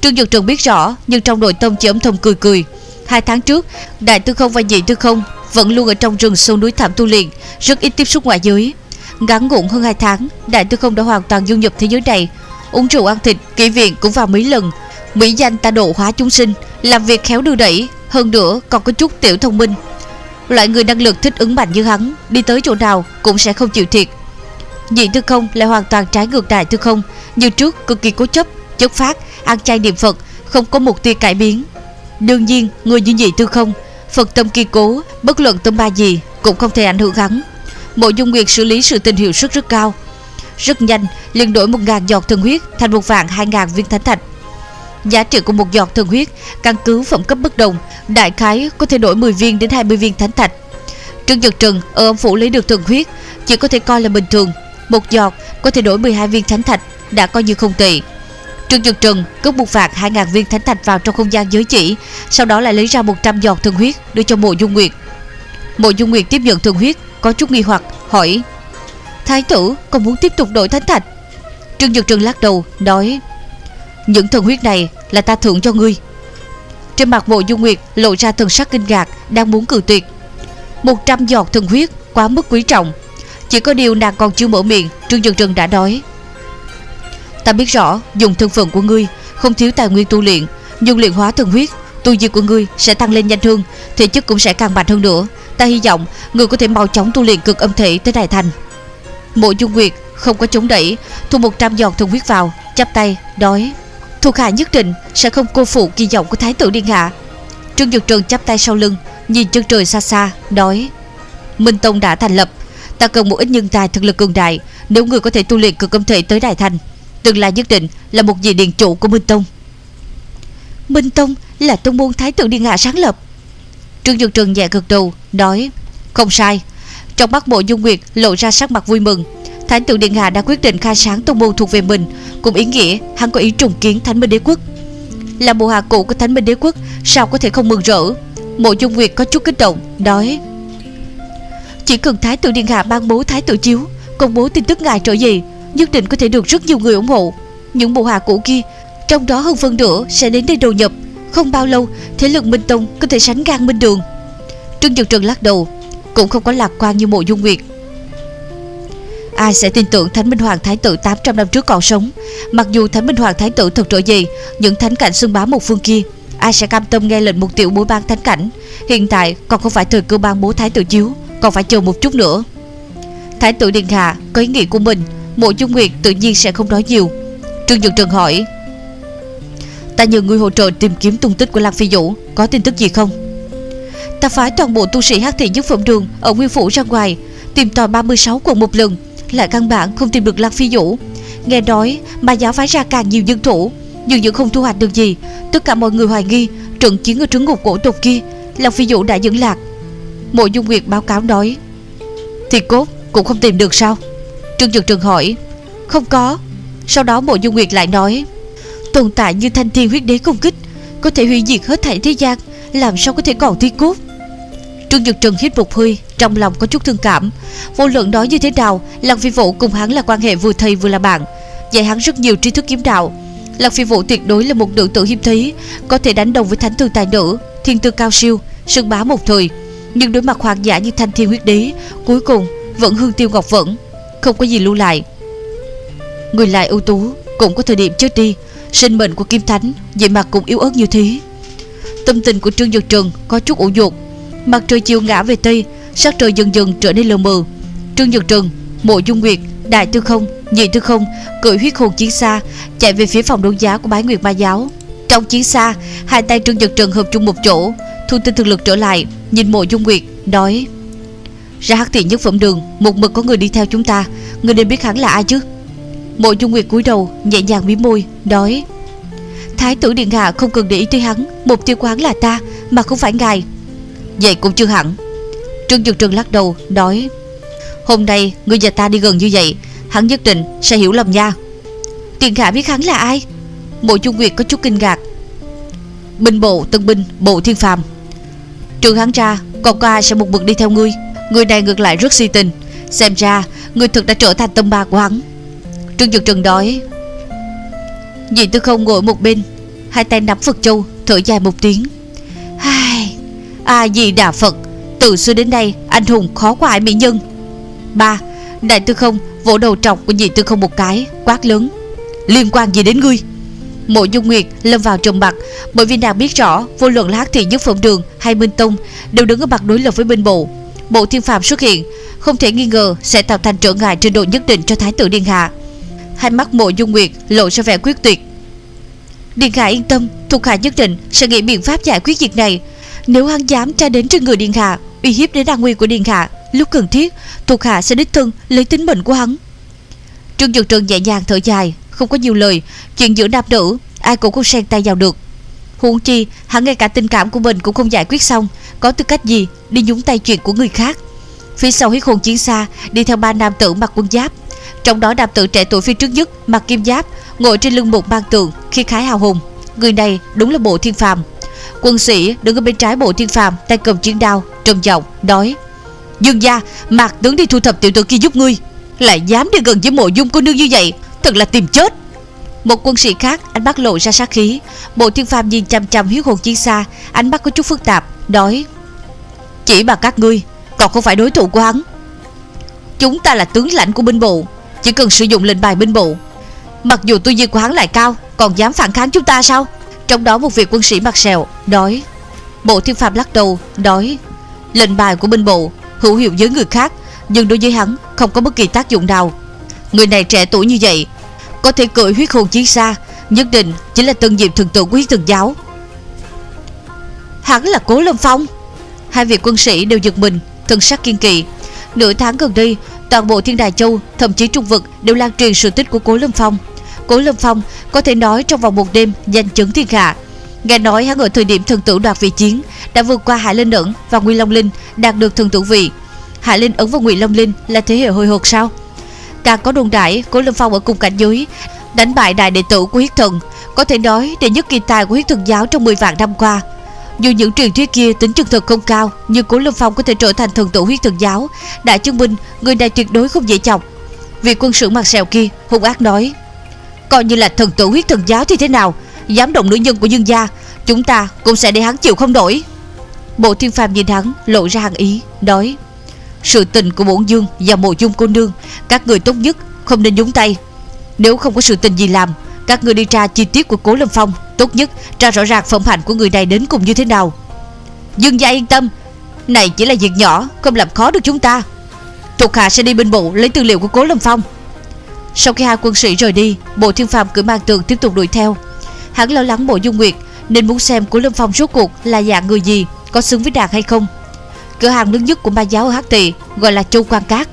Trương Nhật Trần biết rõ, nhưng trong nội tâm chỉ âm thầm cười cười. Hai tháng trước, Đại Tư Không và Nhị Tư Không vẫn luôn ở trong rừng sâu núi thảm tu luyện, rất ít tiếp xúc ngoại giới. Ngắn ngủn hơn hai tháng, Đại Tư Không đã hoàn toàn du nhập thế giới này, uống rượu ăn thịt, kỹ viện cũng vào mấy lần. Mỹ danh ta độ hóa chúng sinh, làm việc khéo đưa đẩy, hơn nữa còn có chút tiểu thông minh. Loại người năng lực thích ứng mạnh như hắn, đi tới chỗ nào cũng sẽ không chịu thiệt. Nhị Tư Không lại hoàn toàn trái ngược Đại Tư Không, như trước cực kỳ cố chấp, chất phát, ăn chay niệm Phật, không có một tia cải biến. Đương nhiên, người như Nhị Tư Không, Phật tâm kiên cố, bất luận tâm ba gì cũng không thể ảnh hưởng hắn. Mộ Dung Nguyệt xử lý sự tình hiệu suất rất cao, rất nhanh liền đổi một ngàn giọt thần huyết thành một vạn hai ngàn viên thánh thạch. Giá trị của một giọt thần huyết căn cứ phẩm cấp bất đồng, đại khái có thể đổi mười viên đến hai mươi viên thánh thạch. Trương Nhật Trần ở âm phủ lấy được thần huyết chỉ có thể coi là bình thường, một giọt có thể đổi mười hai viên thánh thạch, đã coi như không tệ. Trương Nhật Trần cướp một vạt hai ngàn viên thánh thạch vào trong không gian giới chỉ, sau đó lại lấy ra một trăm giọt thường huyết đưa cho Mộ Dung Nguyệt. Mộ Dung Nguyệt tiếp nhận thường huyết, có chút nghi hoặc hỏi: Thái tử còn muốn tiếp tục đổi thánh thạch? Trương Nhật Trần lắc đầu nói: Những thường huyết này là ta thưởng cho ngươi. Trên mặt Mộ Dung Nguyệt lộ ra thần sắc kinh ngạc, đang muốn cự tuyệt. một trăm giọt thường huyết quá mức quý trọng, chỉ có điều nàng còn chưa mở miệng, Trương Nhật Trần đã nói: Ta biết rõ dùng thân phận của ngươi không thiếu tài nguyên tu luyện, nhưng luyện hóa thần huyết, tu vi của ngươi sẽ tăng lên nhanh hơn, thể chất cũng sẽ càng mạnh hơn nữa. Ta hy vọng ngươi có thể mau chóng tu luyện cực âm thể tới đại thành. Mộ Dung Nguyệt không có chống đẩy, thu một trăm giọt thần huyết vào, chắp tay nói: Thuộc hạ nhất định sẽ không cô phụ kỳ vọng của Thái tử điện hạ. Trương Nhật Trần chắp tay sau lưng, nhìn chân trời xa xa nói: Minh Tông đã thành lập, ta cần một ít nhân tài thực lực cường đại. Nếu ngươi có thể tu luyện cực âm thể tới đại thành, tương lai nhất định là một vị điện chủ của Minh Tông. Minh Tông là tông môn Thái tử điện hạ sáng lập. Trương Nhật Trần nhẹ gật đầu nói: Không sai. Trong mắt Mộ Dung Nguyệt lộ ra sắc mặt vui mừng. Thái tử điện hạ đã quyết định khai sáng tông môn thuộc về mình, cũng ý nghĩa hắn có ý trùng kiến Thánh Minh Đế Quốc. Là bộ hạ cũ của Thánh Minh Đế Quốc, sao có thể không mừng rỡ? Mộ Dung Nguyệt có chút kích động nói: Chỉ cần Thái tử điện hạ ban bố Thái tử chiếu, công bố tin tức ngài trở về, nhất định có thể được rất nhiều người ủng hộ. Những bộ hạ cũ kia, trong đó hơn phân nửa sẽ đến đây đầu nhập, không bao lâu thế lực Minh Tông có thể sánh ngang Minh Đường. Trương Nhật Trần lắc đầu, cũng không có lạc quan như Mộ Dung Nguyệt. Ai sẽ tin tưởng Thánh Minh Hoàng Thái tử tám trăm năm trước còn sống? Mặc dù Thánh Minh Hoàng Thái tử thật trở về, những thánh cảnh xưng bá một phương kia, ai sẽ cam tâm nghe lệnh một tiểu bối ban thánh cảnh? Hiện tại còn không phải thời cơ ban bố Thái tử chiếu, còn phải chờ một chút nữa. Thái tử điện hạ có ý nghĩa của mình, Mộ Dung Nguyệt tự nhiên sẽ không nói nhiều. Trương Nhật Trần hỏi: Ta nhờ người hỗ trợ tìm kiếm tung tích của Lăng Phi Vũ, có tin tức gì không? Ta phái toàn bộ tu sĩ Hắc Thị nhất phẩm đường ở Nguyên Phủ ra ngoài tìm tòa ba mươi sáu quận một lần, lại căn bản không tìm được Lăng Phi Vũ. Nghe nói mà giáo phái ra càng nhiều dân thủ, nhưng vẫn không thu hoạch được gì. Tất cả mọi người hoài nghi trận chiến ở trứng ngục cổ tộc kia, Lăng Phi Vũ đã dẫn lạc. Mộ Dung Nguyệt báo cáo nói: Thì cốt cũng không tìm được sao? Trương Nhật Trần hỏi. Không có. Sau đó Mộ Dung Nguyệt lại nói: Tồn tại như thanh thiên huyết đế công kích, có thể hủy diệt hết thảy thế gian, làm sao có thể còn thi cốt? Trương Nhật Trần hít một hơi, trong lòng có chút thương cảm. Vô luận nói như thế nào, Lăng Phi Vũ cùng hắn là quan hệ vừa thầy vừa là bạn, dạy hắn rất nhiều tri thức kiếm đạo. Lăng Phi Vũ tuyệt đối là một nữ tử hiếm thấy, có thể đánh đồng với thánh tử tài nữ, thiên tư cao siêu, sừng bá một thời. Nhưng đối mặt hoàng giả như thanh thiên huyết đế, cuối cùng vẫn hương tiêu ngọc vẫn, không có gì lưu lại. Người lại ưu tú cũng có thời điểm chết đi, sinh mệnh của Kim Thánh vậy mà cũng yếu ớt như thế. Tâm tình của Trương Nhật Trần có chút ủ nhột. Mặt trời chiều ngã về tây, sắc trời dần dần trở nên lờ mờ. Trương Nhật Trần, Mộ Dung Nguyệt, Đại Tư Không, Nhị Tư Không cưỡi huyết hồn chiến xa chạy về phía phòng đấu giá của Bái Nguyệt Ma Giáo. Trong chiến xa, hai tay Trương Nhật Trần hợp chung một chỗ, thu tinh thực lực trở lại, nhìn Mộ Dung Nguyệt nói: Ra Hắc Thị nhất phẩm đường một mực có người đi theo chúng ta, người nên biết hẳn là ai chứ? Mộ Dung Nguyệt cúi đầu nhẹ nhàng mím môi nói: Thái tử điện hạ không cần để ý tới hắn, mục tiêu của hắn là ta mà không phải ngài. Vậy cũng chưa hẳn. Trương Nhật Trần lắc đầu nói: Hôm nay người và ta đi gần như vậy, hắn nhất định sẽ hiểu lầm nha. Điện hạ biết hắn là ai? Mộ Dung Nguyệt có chút kinh ngạc. Binh bộ tân binh Bộ Thiên Phàm. Trừ hắn ra còn có ai sẽ một mực đi theo ngươi? Người này ngược lại rất si tình, xem ra người thực đã trở thành tâm ba của hắn. Trương Nhật Trần nói. Nhị Tư Không ngồi một bên, hai tay nắm Phật Châu, thở dài một tiếng. Ai à, gì Đà Phật, từ xưa đến nay anh hùng khó qua ai mỹ nhân. Ba Đại Tư Không vỗ đầu trọc của Nhị Tư Không một cái, quát lớn: Liên quan gì đến ngươi? Mộ Dung Nguyệt lâm vào trầm mặc, bởi vì nàng biết rõ vô luận là Hắc Thị nhất phẩm đường hay Minh Tông đều đứng ở mặt đối lập với binh bộ. Bộ Thiên Phàm xuất hiện không thể nghi ngờ sẽ tạo thành trở ngại trình độ nhất định cho Thái tử điện hạ. Hai mắt Mộ Dung Nguyệt lộ ra vẻ quyết tuyệt. Điện hạ yên tâm, thuộc hạ nhất định sẽ nghĩ biện pháp giải quyết việc này. Nếu hắn dám tra đến trên người điện hạ, uy hiếp đến an nguy của điện hạ, lúc cần thiết thuộc hạ sẽ đích thân lấy tính mệnh của hắn. Trương Nhật Trần nhẹ nhàng thở dài, không có nhiều lời. Chuyện giữa nam nữ ai cũng không xen tay vào được, huống chi hắn ngay cả tình cảm của mình cũng không giải quyết xong, có tư cách gì đi nhúng tay chuyện của người khác. Phía sau huyết hồn chiến xa đi theo ba nam tử mặc quân giáp, Trong đó nam tử trẻ tuổi phía trước nhất mặc kim giáp, ngồi trên lưng một mang tượng khi khái hào hùng. Người này đúng là Bộ Thiên Phàm. Quân sĩ đứng ở bên trái Bộ Thiên Phàm, tay cầm chiến đao, trầm giọng nói: "Dương gia, Mạc tướng đi thu thập tiểu tử kia giúp ngươi." Lại dám đi gần với Mộ Dung cô nương như vậy, thật là tìm chết. Một quân sĩ khác ánh mắt lộ ra sát khí. Bộ Thiên Phàm nhìn chằm chằm huyết hồn chiến xa, ánh mắt có chút phức tạp, nói: "Chỉ bằng các ngươi còn không phải đối thủ của hắn. Chúng ta là tướng lãnh của binh bộ, chỉ cần sử dụng lệnh bài binh bộ, mặc dù tu vi của hắn lại cao, còn dám phản kháng chúng ta sao?" Trong đó một vị quân sĩ mặt sẹo nói. Bộ Thiên Phàm lắc đầu nói: "Lệnh bài của binh bộ hữu hiệu với người khác, nhưng đối với hắn không có bất kỳ tác dụng nào. Người này trẻ tuổi như vậy, có thể cưỡi huyết hồn chiến xa, nhất định chỉ là tân nhiệm thần tử của Huyết Thần Giáo. Hắn là Cố Lâm Phong." Hai vị quân sĩ đều giật mình, thần sắc kiên kỵ. Nửa tháng gần đây, toàn bộ Thiên Đài Châu, thậm chí trung vực đều lan truyền sự tích của Cố Lâm Phong. Cố Lâm Phong có thể nói trong vòng một đêm danh chấn thiên hạ. Nghe nói hắn ở thời điểm thần tử đoạt vị chiến đã vượt qua Hải Linh Ứng và Ngụy Long Linh đạt được thần tử vị. Hải Linh Ứng và Ngụy Long Linh là thế hệ hồi hộp sao? Càng có đồn đại Cố Lâm Phong ở cùng cảnh giới đánh bại đại đệ tử của Huyết Thần, có thể nói đệ nhất kỳ tài của Huyết Thần Giáo trong mười vạn năm qua. Dù những truyền thuyết kia tính chân thực không cao, nhưng Cố Lâm Phong có thể trở thành thần tử Huyết Thần Giáo đã chứng minh người này tuyệt đối không dễ chọc. Vì quân sự mặt sẹo kia hung ác nói: "Coi như là thần tử Huyết Thần Giáo thì thế nào, dám động nữ nhân của Dương gia, chúng ta cũng sẽ để hắn chịu không nổi." Bộ Thiên Phàm nhìn hắn lộ ra hàn ý, nói: "Sự tình của bổn vương và Mộ Dung cô nương, các người tốt nhất không nên nhúng tay. Nếu không có sự tình gì làm, các người đi tra chi tiết của Cố Lâm Phong, tốt nhất tra rõ ràng phẩm hạnh của người này đến cùng như thế nào." "Dương gia yên tâm, này chỉ là việc nhỏ, không làm khó được chúng ta. Thuộc hạ sẽ đi binh bộ lấy tư liệu của Cố Lâm Phong." Sau khi hai quân sĩ rời đi, Bộ Thiên Phàm cưỡi mang tường tiếp tục đuổi theo. Hắn lo lắng Mộ Dung Nguyệt nên muốn xem Cố Lâm Phong rốt cuộc là dạng người gì, có xứng với nàng hay không. Cửa hàng lớn nhất của ma giáo ở Hắc Thị gọi là Châu Quang Các,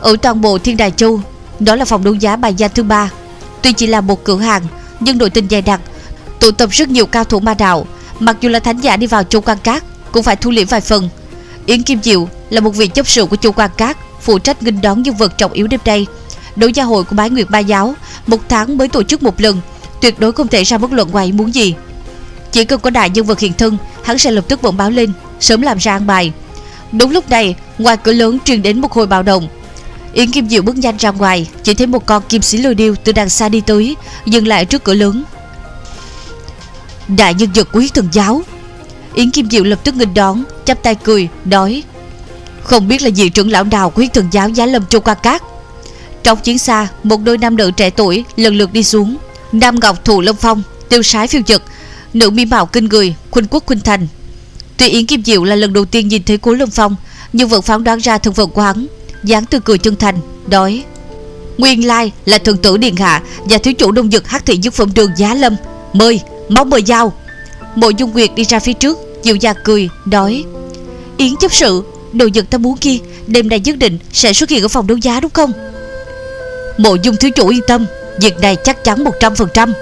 ở toàn bộ Thiên Đài Châu, đó là phòng đấu giá bài danh thứ ba. Tuy chỉ là một cửa hàng, nhưng nội tình dày đặc, tụ tập rất nhiều cao thủ ma đạo. Mặc dù là thánh giả đi vào Châu Quang Các cũng phải thu liễm vài phần. Yến Kim Diệu là một vị chấp sự của Châu Quang Các, phụ trách nghinh đón nhân vật trọng yếu đêm nay. Đấu giá hội của Bái Nguyệt Ba Giáo một tháng mới tổ chức một lần, tuyệt đối không thể ra bất luận ngoài muốn gì. Chỉ cần có đại nhân vật hiện thân, hắn sẽ lập tức bẩm báo lên, sớm làm ra ăn bài. Đúng lúc này, ngoài cửa lớn truyền đến một hồi bạo động. Yến Kim Diệu bước nhanh ra ngoài, chỉ thấy một con kim sĩ lôi điêu từ đằng xa đi tới, dừng lại trước cửa lớn. "Đại nhân vật quý thần giáo." Yến Kim Diệu lập tức nghênh đón, chắp tay cười, nói: "Không biết là vị trưởng lão nào quý thần giáo giá lâm Châu Quang Các." Trong chiến xa, một đôi nam nữ trẻ tuổi lần lượt đi xuống. Nam ngọc thụ lông phong, tiêu sái phiêu dật, nữ mỹ mạo kinh người, khuynh quốc khuynh thành. Tuy Yến Kim Diệu là lần đầu tiên nhìn thấy Cố Lâm Phong, nhưng vẫn phán đoán ra thân phận của hắn, dáng tươi cười chân thành, nói: "Nguyên lai là thần tử điện hạ và thiếu chủ Đông Dực Hắc Thị nhất phẩm đường giá lâm, mời, máu mời giao." Mộ Dung Nguyệt đi ra phía trước, dịu dàng cười, nói: "Yến chấp sự, đồ vật ta muốn kia đêm nay nhất định sẽ xuất hiện ở phòng đấu giá đúng không?" "Mộ Dung thiếu chủ yên tâm, việc này chắc chắn một trăm phần trăm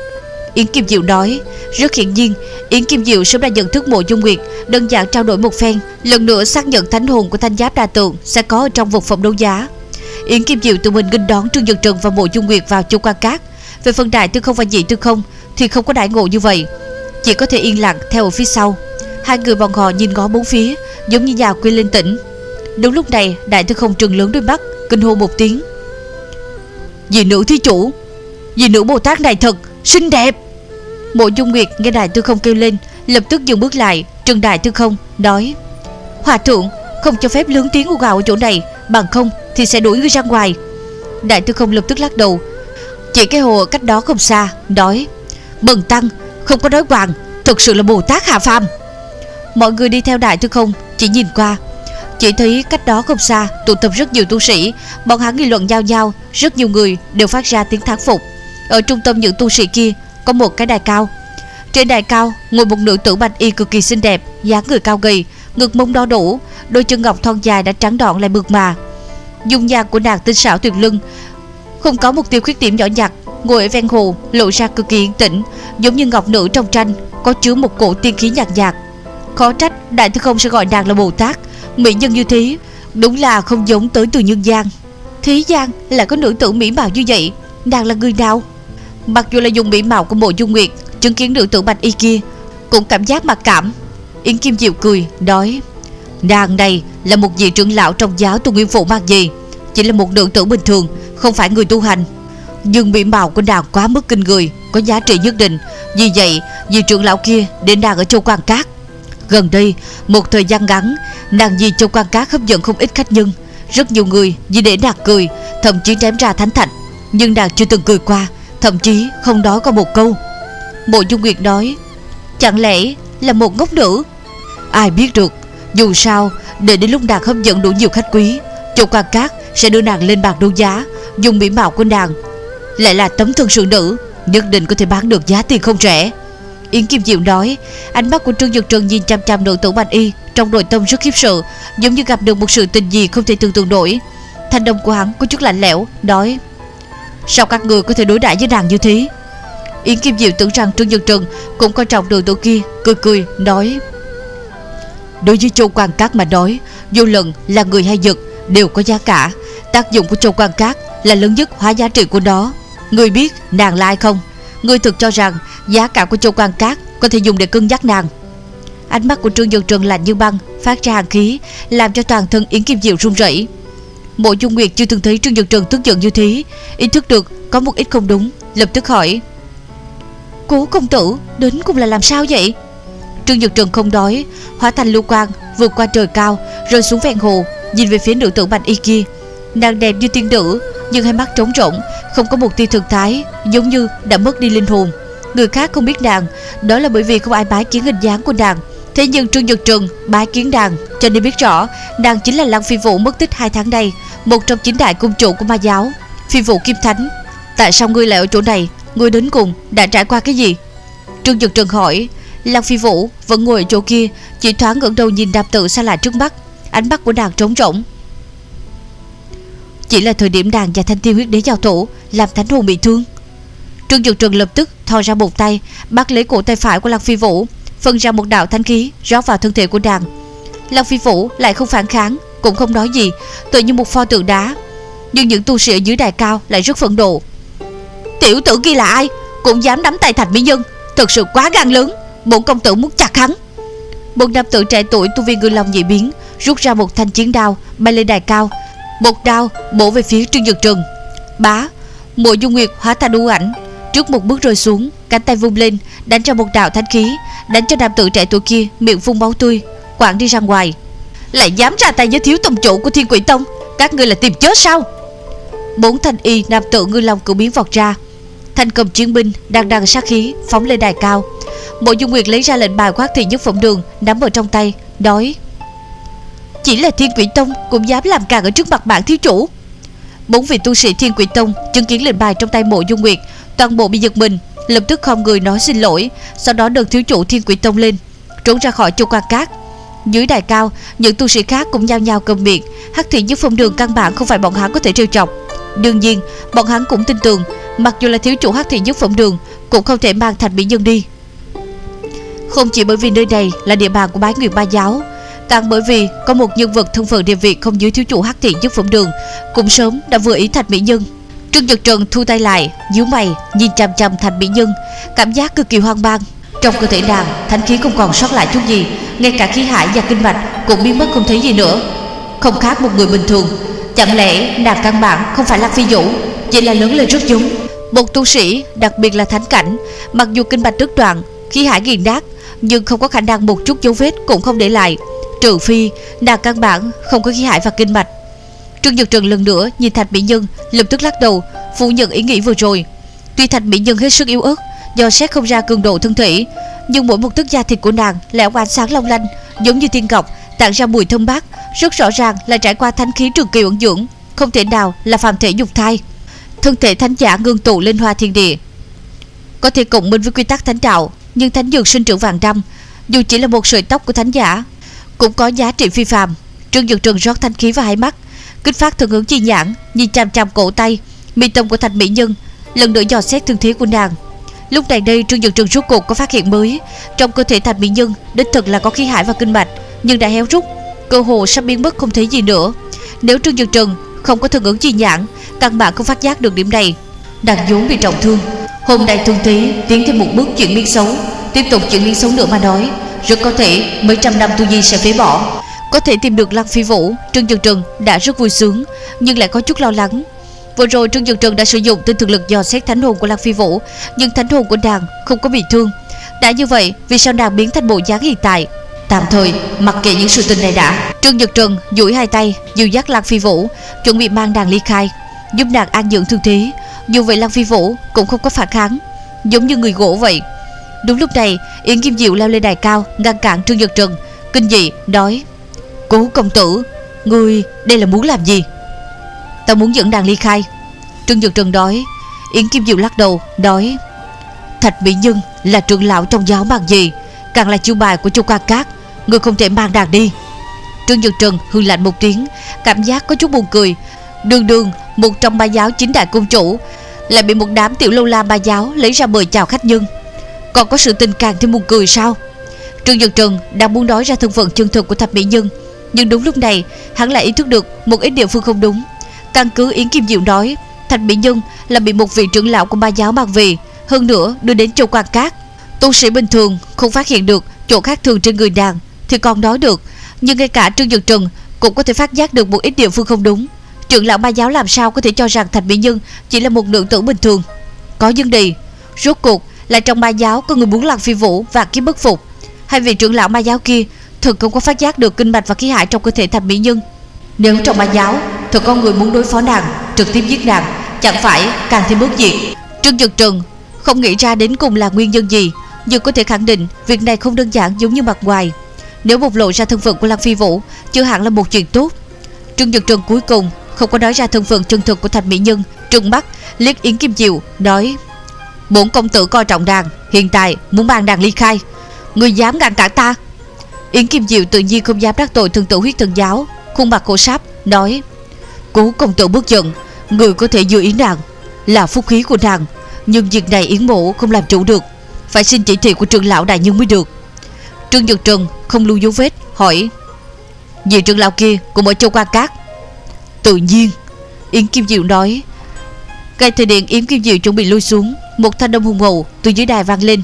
Yến Kim Diệu nói. Rất hiển nhiên, Yến Kim Diệu sớm đã nhận thức Mộ Dung Nguyệt, đơn giản trao đổi một phen, lần nữa xác nhận thánh hồn của thanh giáp đa tượng sẽ có ở trong vực phòng đấu giá. Yến Kim Diệu tự mình nghênh đón Trương Nhật Trần và Mộ Dung Nguyệt vào Châu Quang Các. Về phần Đại Tư Không và Nhị Tư Không thì không có đại ngộ như vậy, chỉ có thể yên lặng theo ở phía sau. Hai người bọn họ nhìn ngó bốn phía, giống như nhà quê lên tỉnh. Đúng lúc này, Đại Tư Không trừng lớn đôi mắt, kinh hô một tiếng: "Vì nữ thí chủ, vì nữ Bồ Tát này thật xinh đẹp." Mộ Dung Nguyệt nghe Đại Tư Không kêu lên, lập tức dừng bước lại. Trần Đại Tư Không nói: "Hòa thượng, không cho phép lớn tiếng u gạo ở chỗ này, bằng không thì sẽ đuổi ngươi ra ngoài." Đại Tư Không lập tức lắc đầu, chỉ cái hồ cách đó không xa, nói: "Bần tăng không có nói hoàng, thực sự là Bồ Tát hạ phàm." Mọi người đi theo Đại Tư Không chỉ nhìn qua, chỉ thấy cách đó không xa tụ tập rất nhiều tu sĩ, bọn hắn nghị luận giao giao, rất nhiều người đều phát ra tiếng thán phục. Ở trung tâm những tu sĩ kia có một cái đài cao, trên đài cao ngồi một nữ tử bạch y cực kỳ xinh đẹp, dáng người cao gầy, ngực mông đo đủ, đôi chân ngọc thon dài đã trắng đọn lại mượt mà. Dung nhan của nàng tinh xảo tuyệt lưng, không có một tiêu khuyết điểm nhỏ nhặt, ngồi ở ven hồ lộ ra cực kỳ yên tĩnh, giống như ngọc nữ trong tranh, có chứa một cổ tiên khí nhạt nhạt. Khó trách Đại Tư Không sẽ gọi nàng là Bồ Tát, mỹ nhân như thế, đúng là không giống tới từ nhân gian. Thế gian lại có nữ tử mỹ mạo như vậy, nàng là người nào? Mặc dù là dùng mỹ mạo của Mộ Dung Nguyệt, chứng kiến nữ tử bạch y kia cũng cảm giác mặc cảm. Yến Kim Diệu cười nói, nàng này là một vị trưởng lão trong giáo Tu Nguyên Phụ mang gì, chỉ là một nữ tử bình thường, không phải người tu hành, nhưng mỹ mạo của nàng quá mức kinh người, có giá trị nhất định. Vì vậy vị trưởng lão kia để nàng ở Châu Quang Các. Gần đây một thời gian ngắn, nàng vì Châu Quang Các hấp dẫn không ít khách nhân, rất nhiều người vì để nàng cười thậm chí ném ra thánh thạch, nhưng nàng chưa từng cười qua, thậm chí không nói qua một câu. Mộ Dung Nguyệt nói, chẳng lẽ là một ngốc nữ? Ai biết được, dù sao để đến lúc nàng hấp dẫn đủ nhiều khách quý, Châu Quang Các sẽ đưa nàng lên bàn đấu giá, dùng mỹ mạo của nàng lại là tấm thân sự nữ, nhất định có thể bán được giá tiền không rẻ. Yến Kim Diệu nói, ánh mắt của Trương Nhật Trần nhìn chăm chăm nữ tử bạch y, trong nội tâm rất khiếp sợ, giống như gặp được một sự tình gì không thể tưởng tượng nổi. Thanh âm của hắn có chút lạnh lẽo, nói, sao các người có thể đối đãi với nàng như thế? Yến Kim Diệu tưởng rằng Trương Nhật Trần cũng coi trọng nữ tử kia, cười cười nói, đối với Châu Quang Các mà nói, vô luận là người hay vật đều có giá cả, tác dụng của Châu Quang Các là lớn nhất hóa giá trị của nó. Ngươi biết nàng là ai không? Ngươi thực cho rằng giá cả của Châu Quang Các có thể dùng để cân nhắc nàng? Ánh mắt của Trương Nhật Trần lạnh như băng, phát ra hàn khí, làm cho toàn thân Yến Kim Diệu run rẩy. Mộ Dung Nguyệt chưa từng thấy Trương Nhật Trần tức giận như thế, ý thức được có một ít không đúng, lập tức hỏi, Cố công tử đến cùng là làm sao vậy? Trương Nhật Trần không nói, hóa thành lưu quang vượt qua trời cao, rơi xuống ven hồ, nhìn về phía nữ tử bạch y kia. Nàng đẹp như tiên nữ, nhưng hai mắt trống rỗng, không có một tia thực thái, giống như đã mất đi linh hồn. Người khác không biết nàng, đó là bởi vì không ai bái kiến hình dáng của nàng. Thế nhưng Trương Nhật Trần bái kiến nàng, cho nên biết rõ nàng chính là Lăng Phi Vũ mất tích hai tháng nay, một trong chín đại cung chủ của ma giáo, Phi Vũ Kim Thánh. Tại sao ngươi lại ở chỗ này? Ngươi đến cùng đã trải qua cái gì? Trương Nhật Trần hỏi. Lăng Phi Vũ vẫn ngồi ở chỗ kia, chỉ thoáng ngẩng đầu nhìn nam tử xa lạ trước mắt, ánh mắt của nàng trống rỗng. Chỉ là thời điểm nàng và Thanh Tiêu Huyết Đế giao thủ, làm thánh hồn bị thương. Trương Nhật Trần lập tức thò ra một tay, bắt lấy cổ tay phải của Lăng Phi Vũ, phân ra một đạo thánh khí rót vào thân thể của nàng. Lăng Phi Vũ lại không phản kháng, cũng không nói gì, tự như một pho tượng đá. Nhưng những tu sĩ ở dưới đài cao lại rất phẫn nộ. Tiểu tử kia là ai, cũng dám nắm tay thành mỹ nhân, thật sự quá gan lớn, bổn công tử muốn chặt hắn. Một nam tử trẻ tuổi tu vi Ngư Long dị biến, rút ra một thanh chiến đao bay lên đài cao, một đao bổ về phía Trương Nhật Trần. Bá! Mộ Dung Nguyệt hóa thành u ảnh, trước một bước rơi xuống, cánh tay vung lên đánh ra một đạo thanh khí, đánh cho nam tử trẻ tuổi kia miệng phun máu tươi, quảng đi ra ngoài. Lại dám ra tay với thiếu tông chủ của Thiên Quỷ Tông, các ngươi là tìm chết sao? Bốn thanh y nam tử Ngư Long cử biến vọt ra, thanh cầm chiến binh đang đằng sát khí phóng lên đài cao. Mộ Dung Nguyệt lấy ra lệnh bài Hoắc Thị nhất phẩm đường nắm ở trong tay, nói, chỉ là Thiên Quỷ Tông cũng dám làm càn ở trước mặt bản thiếu chủ. Bốn vị tu sĩ Thiên Quỷ Tông chứng kiến lệnh bài trong tay Mộ Dung Nguyệt, toàn bộ bị giật mình, lập tức không người nói xin lỗi, sau đó đợt thiếu chủ Thiên Quỷ Tông lên, trốn ra khỏi Châu Quang Các. Dưới đài cao, những tu sĩ khác cũng nhao nhao cầm miệng, Hắc Thị nhất phẩm đường căn bản không phải bọn hắn có thể trêu chọc. Đương nhiên, bọn hắn cũng tin tưởng, mặc dù là thiếu chủ Hắc Thị nhất phẩm đường cũng không thể mang thành mỹ nhân đi. Không chỉ bởi vì nơi này là địa bàn của Bái Nguyệt Ba Giáo, càng bởi vì có một nhân vật thân phận địa vị không dưới thiếu chủ Hắc Thị nhất phẩm đường, cũng sớm đã vừa ý thành mỹ nhân. Trương Nhật Trần thu tay lại, nhíu mày nhìn chằm chằm thành mỹ nhân, cảm giác cực kỳ hoang mang. Trong cơ thể nàng thánh khí không còn sót lại chút gì, ngay cả khí hải và kinh mạch cũng biến mất không thấy gì nữa, không khác một người bình thường. Chẳng lẽ nàng căn bản không phải là phi vũ, chỉ là lớn lên rất giống một tu sĩ, đặc biệt là thánh cảnh, mặc dù kinh mạch đứt đoạn, khí hải nghiền nát, nhưng không có khả năng một chút dấu vết cũng không để lại, trừ phi nàng căn bản không có khí hải và kinh mạch. Trương Nhật Trần lần nữa nhìn Thạch Mỹ Nhân, lập tức lắc đầu phủ nhận ý nghĩ vừa rồi. Tuy Thạch Mỹ Nhân hết sức yếu ớt, do xét không ra cường độ thân thể, nhưng mỗi một tấc da thịt của nàng lại ánh sáng long lanh, giống như tiên ngọc, tản ra mùi thơm mát, rất rõ ràng là trải qua thánh khí trường kỳ ẩn dưỡng, không thể nào là phàm thể dục thai. Thân thể thánh giả ngưng tụ lên hoa thiên địa, có thể cộng minh với quy tắc thánh đạo, nhưng thánh dược sinh trưởng vàng năm, dù chỉ là một sợi tóc của thánh giả cũng có giá trị phi phàm. Trương Nhật Trần rót thanh khí vào hai mắt, kích phát thường hướng chi nhãn, nhìn chằm chằm cổ tay, mi tâm của Thạch Mỹ Nhân, lần nữa dò xét thương thế của nàng. Lúc này đây Trương Nhật Trần rốt cuộc có phát hiện mới, trong cơ thể Thạch Mỹ Nhân đích thực là có khí hải và kinh mạch, nhưng đã héo rút, cơ hồ sắp biến mất không thấy gì nữa. Nếu Trương Nhật Trần không có thương ứng chi nhãn, căn bản không phát giác được điểm này. Nàng vốn bị trọng thương, hôm nay thương thế tiến thêm một bước chuyển biến xấu, tiếp tục chuyển biến xấu nữa mà nói, rất có thể mấy trăm năm tu di sẽ phế bỏ. Có thể tìm được Lăng Phi Vũ, Trương Nhật Trần đã rất vui sướng, nhưng lại có chút lo lắng. Vừa rồi Trương Nhật Trần đã sử dụng tinh thực lực dò xét thánh hồn của Lăng Phi Vũ, nhưng thánh hồn của nàng không có bị thương. Đã như vậy, vì sao nàng biến thành bộ dáng hiện tại? Tạm thời mặc kệ những sự tình này đã. Trương Nhật Trần duỗi hai tay dìu dắt Lăng Phi Vũ, chuẩn bị mang nàng ly khai, giúp nàng an dưỡng thương thế. Dù vậy Lăng Phi Vũ cũng không có phản kháng, giống như người gỗ vậy. Đúng lúc này, Yến Kim Diệu leo lên đài cao ngăn cản Trương Nhật Trần, kinh dị nói: Cố công tử, ngươi đây là muốn làm gì? Ta muốn dẫn nàng ly khai. Trương Nhật Trần nói. Yến Kim Diệu lắc đầu nói: Thạch Mỹ Nhân là trưởng lão trong giáo bằng gì, càng là chiêu bài của Châu Quang Các, ngươi không thể mang nàng đi. Trương Nhật Trần hư lạnh một tiếng, cảm giác có chút buồn cười. Đường đường một trong ba giáo chính đại cung chủ, lại bị một đám tiểu lâu la ba giáo lấy ra mời chào khách nhân, còn có sự tình càng thêm buồn cười sao? Trương Nhật Trần đang muốn nói ra thân phận chân thực của Thạch Mỹ Nhân, nhưng đúng lúc này hắn lại ý thức được một ít địa phương không đúng. Căn cứ Yến Kim Diệu nói, Thạch Mỹ Nhân là bị một vị trưởng lão của ba giáo mang về, hơn nữa đưa đến Châu Quang Các. Tu sĩ bình thường không phát hiện được chỗ khác thường trên người nàng thì còn nói được, nhưng ngay cả Trương Nhật Trần cũng có thể phát giác được một ít địa phương không đúng. Trưởng lão ba giáo làm sao có thể cho rằng Thạch Mỹ Nhân chỉ là một nữ tử bình thường? Có vấn đề. Rốt cuộc là trong ba giáo có người muốn Lăng Phi Vũ và kiếm bất phục. Hai vị trưởng lão ma giáo kia thật không có phát giác được kinh mạch và khí hải trong cơ thể Thạch Mỹ Nhân. Nếu trong ma giáo thật có người muốn đối phó nàng, trực tiếp giết nàng, chẳng phải càng thêm bước diệt. Trương Nhật Trần không nghĩ ra đến cùng là nguyên nhân gì, nhưng có thể khẳng định việc này không đơn giản giống như mặt ngoài. Nếu bộc lộ ra thân phận của Lăng Phi Vũ chưa hẳn là một chuyện tốt. Trương Nhật Trần cuối cùng không có nói ra thân phận chân thực của Thạch Mỹ Nhân, trừng mắt liếc Yến Kim Diệu nói: Bổn công tử coi trọng nàng, hiện tại muốn mang nàng ly khai, ngươi dám ngăn cản ta? Yến Kim Diệu tự nhiên không dám đắc tội thần tử Huyết Thần Giáo, khuôn mặt khổ sáp nói: Cố công tử bức giận, người có thể dư ý nàng là phúc khí của nàng, nhưng việc này Yến mộ không làm chủ được, phải xin chỉ thị của trưởng lão đại nhân mới được. Trương Nhật Trần không lưu dấu vết hỏi: Vị trưởng lão kia cũng ở Châu Quang Các? Tự nhiên. Yến Kim Diệu nói. Ngay thời điểm Yến Kim Diệu chuẩn bị lui xuống, một thanh âm hùng hậu từ dưới đài vang lên: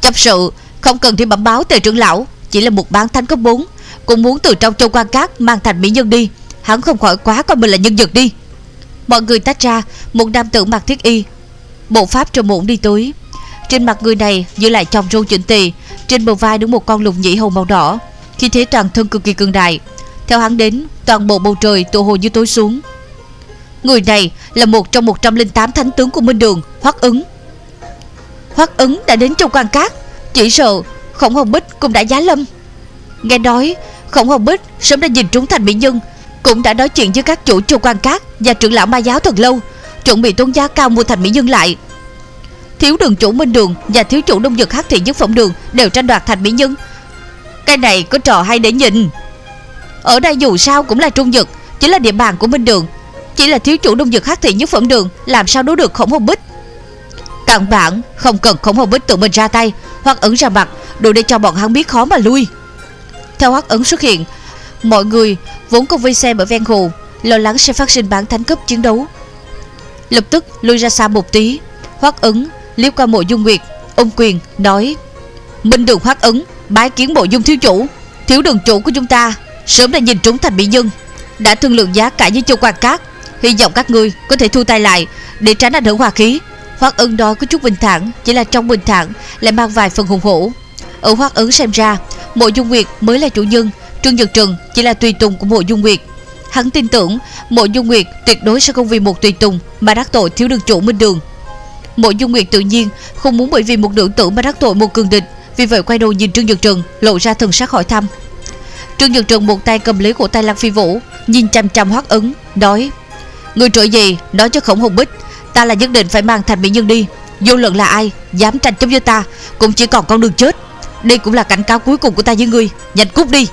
Chấp sự không cần thêm bẩm báo tề trưởng lão, chỉ là một bán thánh cấp bốn cũng muốn từ trong Châu Quang Các mang thành mỹ nhân đi, hắn không khỏi quá coi mình là nhân vật đi. Mọi người tách ra, một nam tử mặc thiết y, bộ pháp trầm ổn đi tới. Trên mặt người này giữ lại chồng râu chỉnh tề, trên bờ vai đứng một con lục nhĩ hầu màu đỏ, khi thế toàn thân cực kỳ cường đại. Theo hắn đến, toàn bộ bầu trời tựa hồ như tối xuống. Người này là một trong một trăm linh tám thánh tướng của Minh Đường, Hoắc Ứng. Hoắc Ứng đã đến Châu Quang Các, chỉ sợ Khổng Hồng Bích cũng đã giá lâm. Nghe nói Khổng Hồng Bích sớm đã nhìn trúng Thành Mỹ Nhân, cũng đã nói chuyện với các chủ Châu Quang Các và trưởng lão ma giáo thật lâu, chuẩn bị tốn giá cao mua Thành Mỹ Nhân lại. Thiếu đường chủ Minh Đường và thiếu chủ Đông Nhật Hắc Thị nhất phẩm đường đều tranh đoạt Thành Mỹ Nhân. Cái này có trò hay để nhìn. Ở đây dù sao cũng là Trung Nhật, chỉ là địa bàn của Minh Đường, chỉ là thiếu chủ Đông Nhật Hắc Thị nhất phẩm đường, làm sao đối được Khổng Hồng Bích? Căn bản không cần Khổng Hồng Bích tự mình ra tay, Hoắc Ứng ra mặt đủ để cho bọn hắn biết khó mà lui. Theo Hoắc Ứng xuất hiện, mọi người vốn cùng vây xem ở ven hồ, lo lắng sẽ phát sinh bản thánh cấp chiến đấu, lập tức lui ra xa một tí. Hoắc Ứng liếc qua Mộ Dung Nguyệt, ôm quyền nói: Minh Đường Hoắc Ứng bái kiến Mộ Dung thiếu chủ. Thiếu đường chủ của chúng ta sớm đã nhìn trúng Thành Mỹ Nhân, đã thương lượng giá cả với Châu Quang Các, hy vọng các ngươi có thể thu tay lại để tránh ảnh hưởng hòa khí. Hoắc Ứng đó có chút bình thản, chỉ là trong bình thản lại mang vài phần hùng hổ. Ở Hoắc Ứng xem ra, Mộ Dung Nguyệt mới là chủ nhân, Trương Nhật Trần chỉ là tùy tùng của Mộ Dung Nguyệt. Hắn tin tưởng Mộ Dung Nguyệt tuyệt đối sẽ không vì một tùy tùng mà đắc tội thiếu đường chủ Minh Đường. Mộ Dung Nguyệt tự nhiên không muốn bởi vì một nữ tử mà đắc tội một cường địch, vì vậy quay đầu nhìn Trương Nhật Trần, lộ ra thần sắc hỏi thăm. Trương Nhật Trần một tay cầm lấy cổ tay Lăng Phi Vũ, nhìn chằm chằm Hoắc Ứng nói: Người trội gì nói cho Khổng Hồng Bích, ta là nhất định phải mang Thành Mỹ Nhân đi. Vô luận là ai dám tranh chấp với ta, cũng chỉ còn con đường chết. Đây cũng là cảnh cáo cuối cùng của ta với ngươi, nhanh cút đi.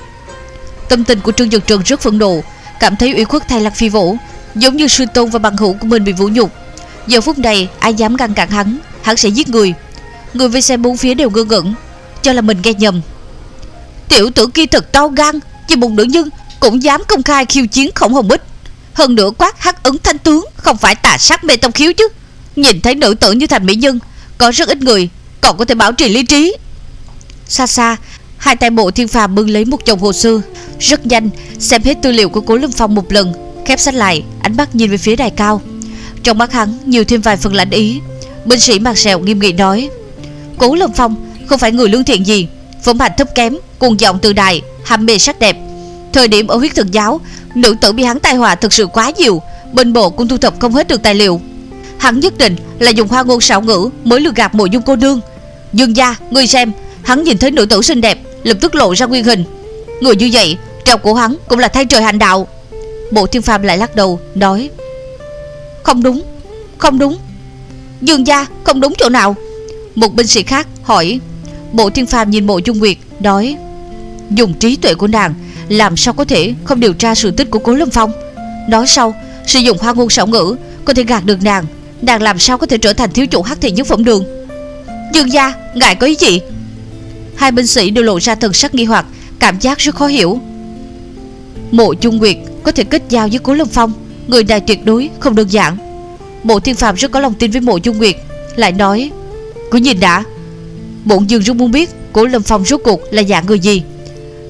Tâm tình của Trương Nhật Trần rất phẫn nộ, cảm thấy ủy khuất thay Lăng Phi Vũ, giống như sư tôn và bằng hữu của mình bị vũ nhục. Giờ phút này ai dám ngăn cản hắn, hắn sẽ giết người. Người vây xem bốn phía đều ngơ ngẩn, cho là mình nghe nhầm. Tiểu tử kia thật to gan, chỉ một nữ nhân cũng dám công khai khiêu chiến Khổng Hồng Bích. Hơn nữa quát Hắc Ứng Thanh Tướng không phải tà sát mê tông khiếu chứ. Nhìn thấy nữ tử như thành mỹ nhân, có rất ít người còn có thể bảo trì lý trí. Xa xa, hai tay Bộ Thiên Phàm bưng lấy một chồng hồ sơ, rất nhanh xem hết tư liệu của Cố Lâm Phong một lần, khép sách lại, ánh mắt nhìn về phía đài cao. Trong mắt hắn nhiều thêm vài phần lãnh ý. Binh sĩ mặt sẹo nghiêm nghị nói: Cố Lâm Phong không phải người lương thiện gì, phẩm hạnh thấp kém, cuồng vọng tự đại, ham mê sắc đẹp. Thời điểm ở Huyết Thần Giáo, nữ tử bị hắn tai họa thực sự quá nhiều, bên bộ cũng thu thập không hết được tài liệu. Hắn nhất định là dùng hoa ngôn xảo ngữ mới lừa gạt Mộ Dung cô nương. Dương gia, ngươi xem, hắn nhìn thấy nữ tử xinh đẹp lập tức lộ ra nguyên hình. Người như vậy, trò của hắn cũng là thay trời hành đạo. Bộ Thiên Phàm lại lắc đầu nói: Không đúng, không đúng. Dương gia không đúng chỗ nào? Một binh sĩ khác hỏi. Bộ Thiên Phàm nhìn Mộ Dung Nguyệt nói: Dùng trí tuệ của nàng, làm sao có thể không điều tra sự tích của Cố Lâm Phong? Nói sau, sử dụng hoa ngôn xảo ngữ có thể gạt được nàng, nàng làm sao có thể trở thành thiếu chủ Hắc Thị nhất phẩm đường? Dương gia, ngài có ý gì? Hai binh sĩ đều lộ ra thần sắc nghi hoặc, cảm giác rất khó hiểu. Mộ Dung Nguyệt có thể kết giao với Cố Lâm Phong, người này tuyệt đối không đơn giản. Bộ Thiên Phàm rất có lòng tin với Mộ Dung Nguyệt, lại nói: Cứ nhìn đã, bổn dương rất muốn biết Cố Lâm Phong rốt cuộc là dạng người gì.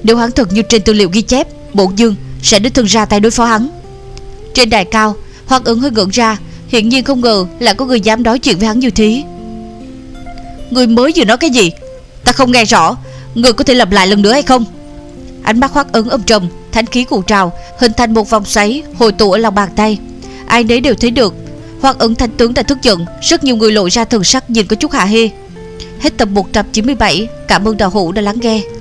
Nếu hắn thật như trên tư liệu ghi chép, bổn dương sẽ đích thân ra tay đối phó hắn. Trên đài cao, Hoắc Ứng hơi ngẩn ra, hiển nhiên không ngờ là có người dám nói chuyện với hắn như thế. Người mới vừa nói cái gì? Ta không nghe rõ, người có thể lặp lại lần nữa hay không? Ánh mắt Hoắc Ứng âm trầm, thánh khí cuộn trào, hình thành một vòng xoáy hồi tụ ở lòng bàn tay. Ai nấy đều thấy được, Hoắc Ứng Thanh Tướng đã tức giận, rất nhiều người lộ ra thần sắc nhìn có chút hạ hê. Hết tập một trăm chín mươi bảy, cảm ơn đạo hữu đã lắng nghe.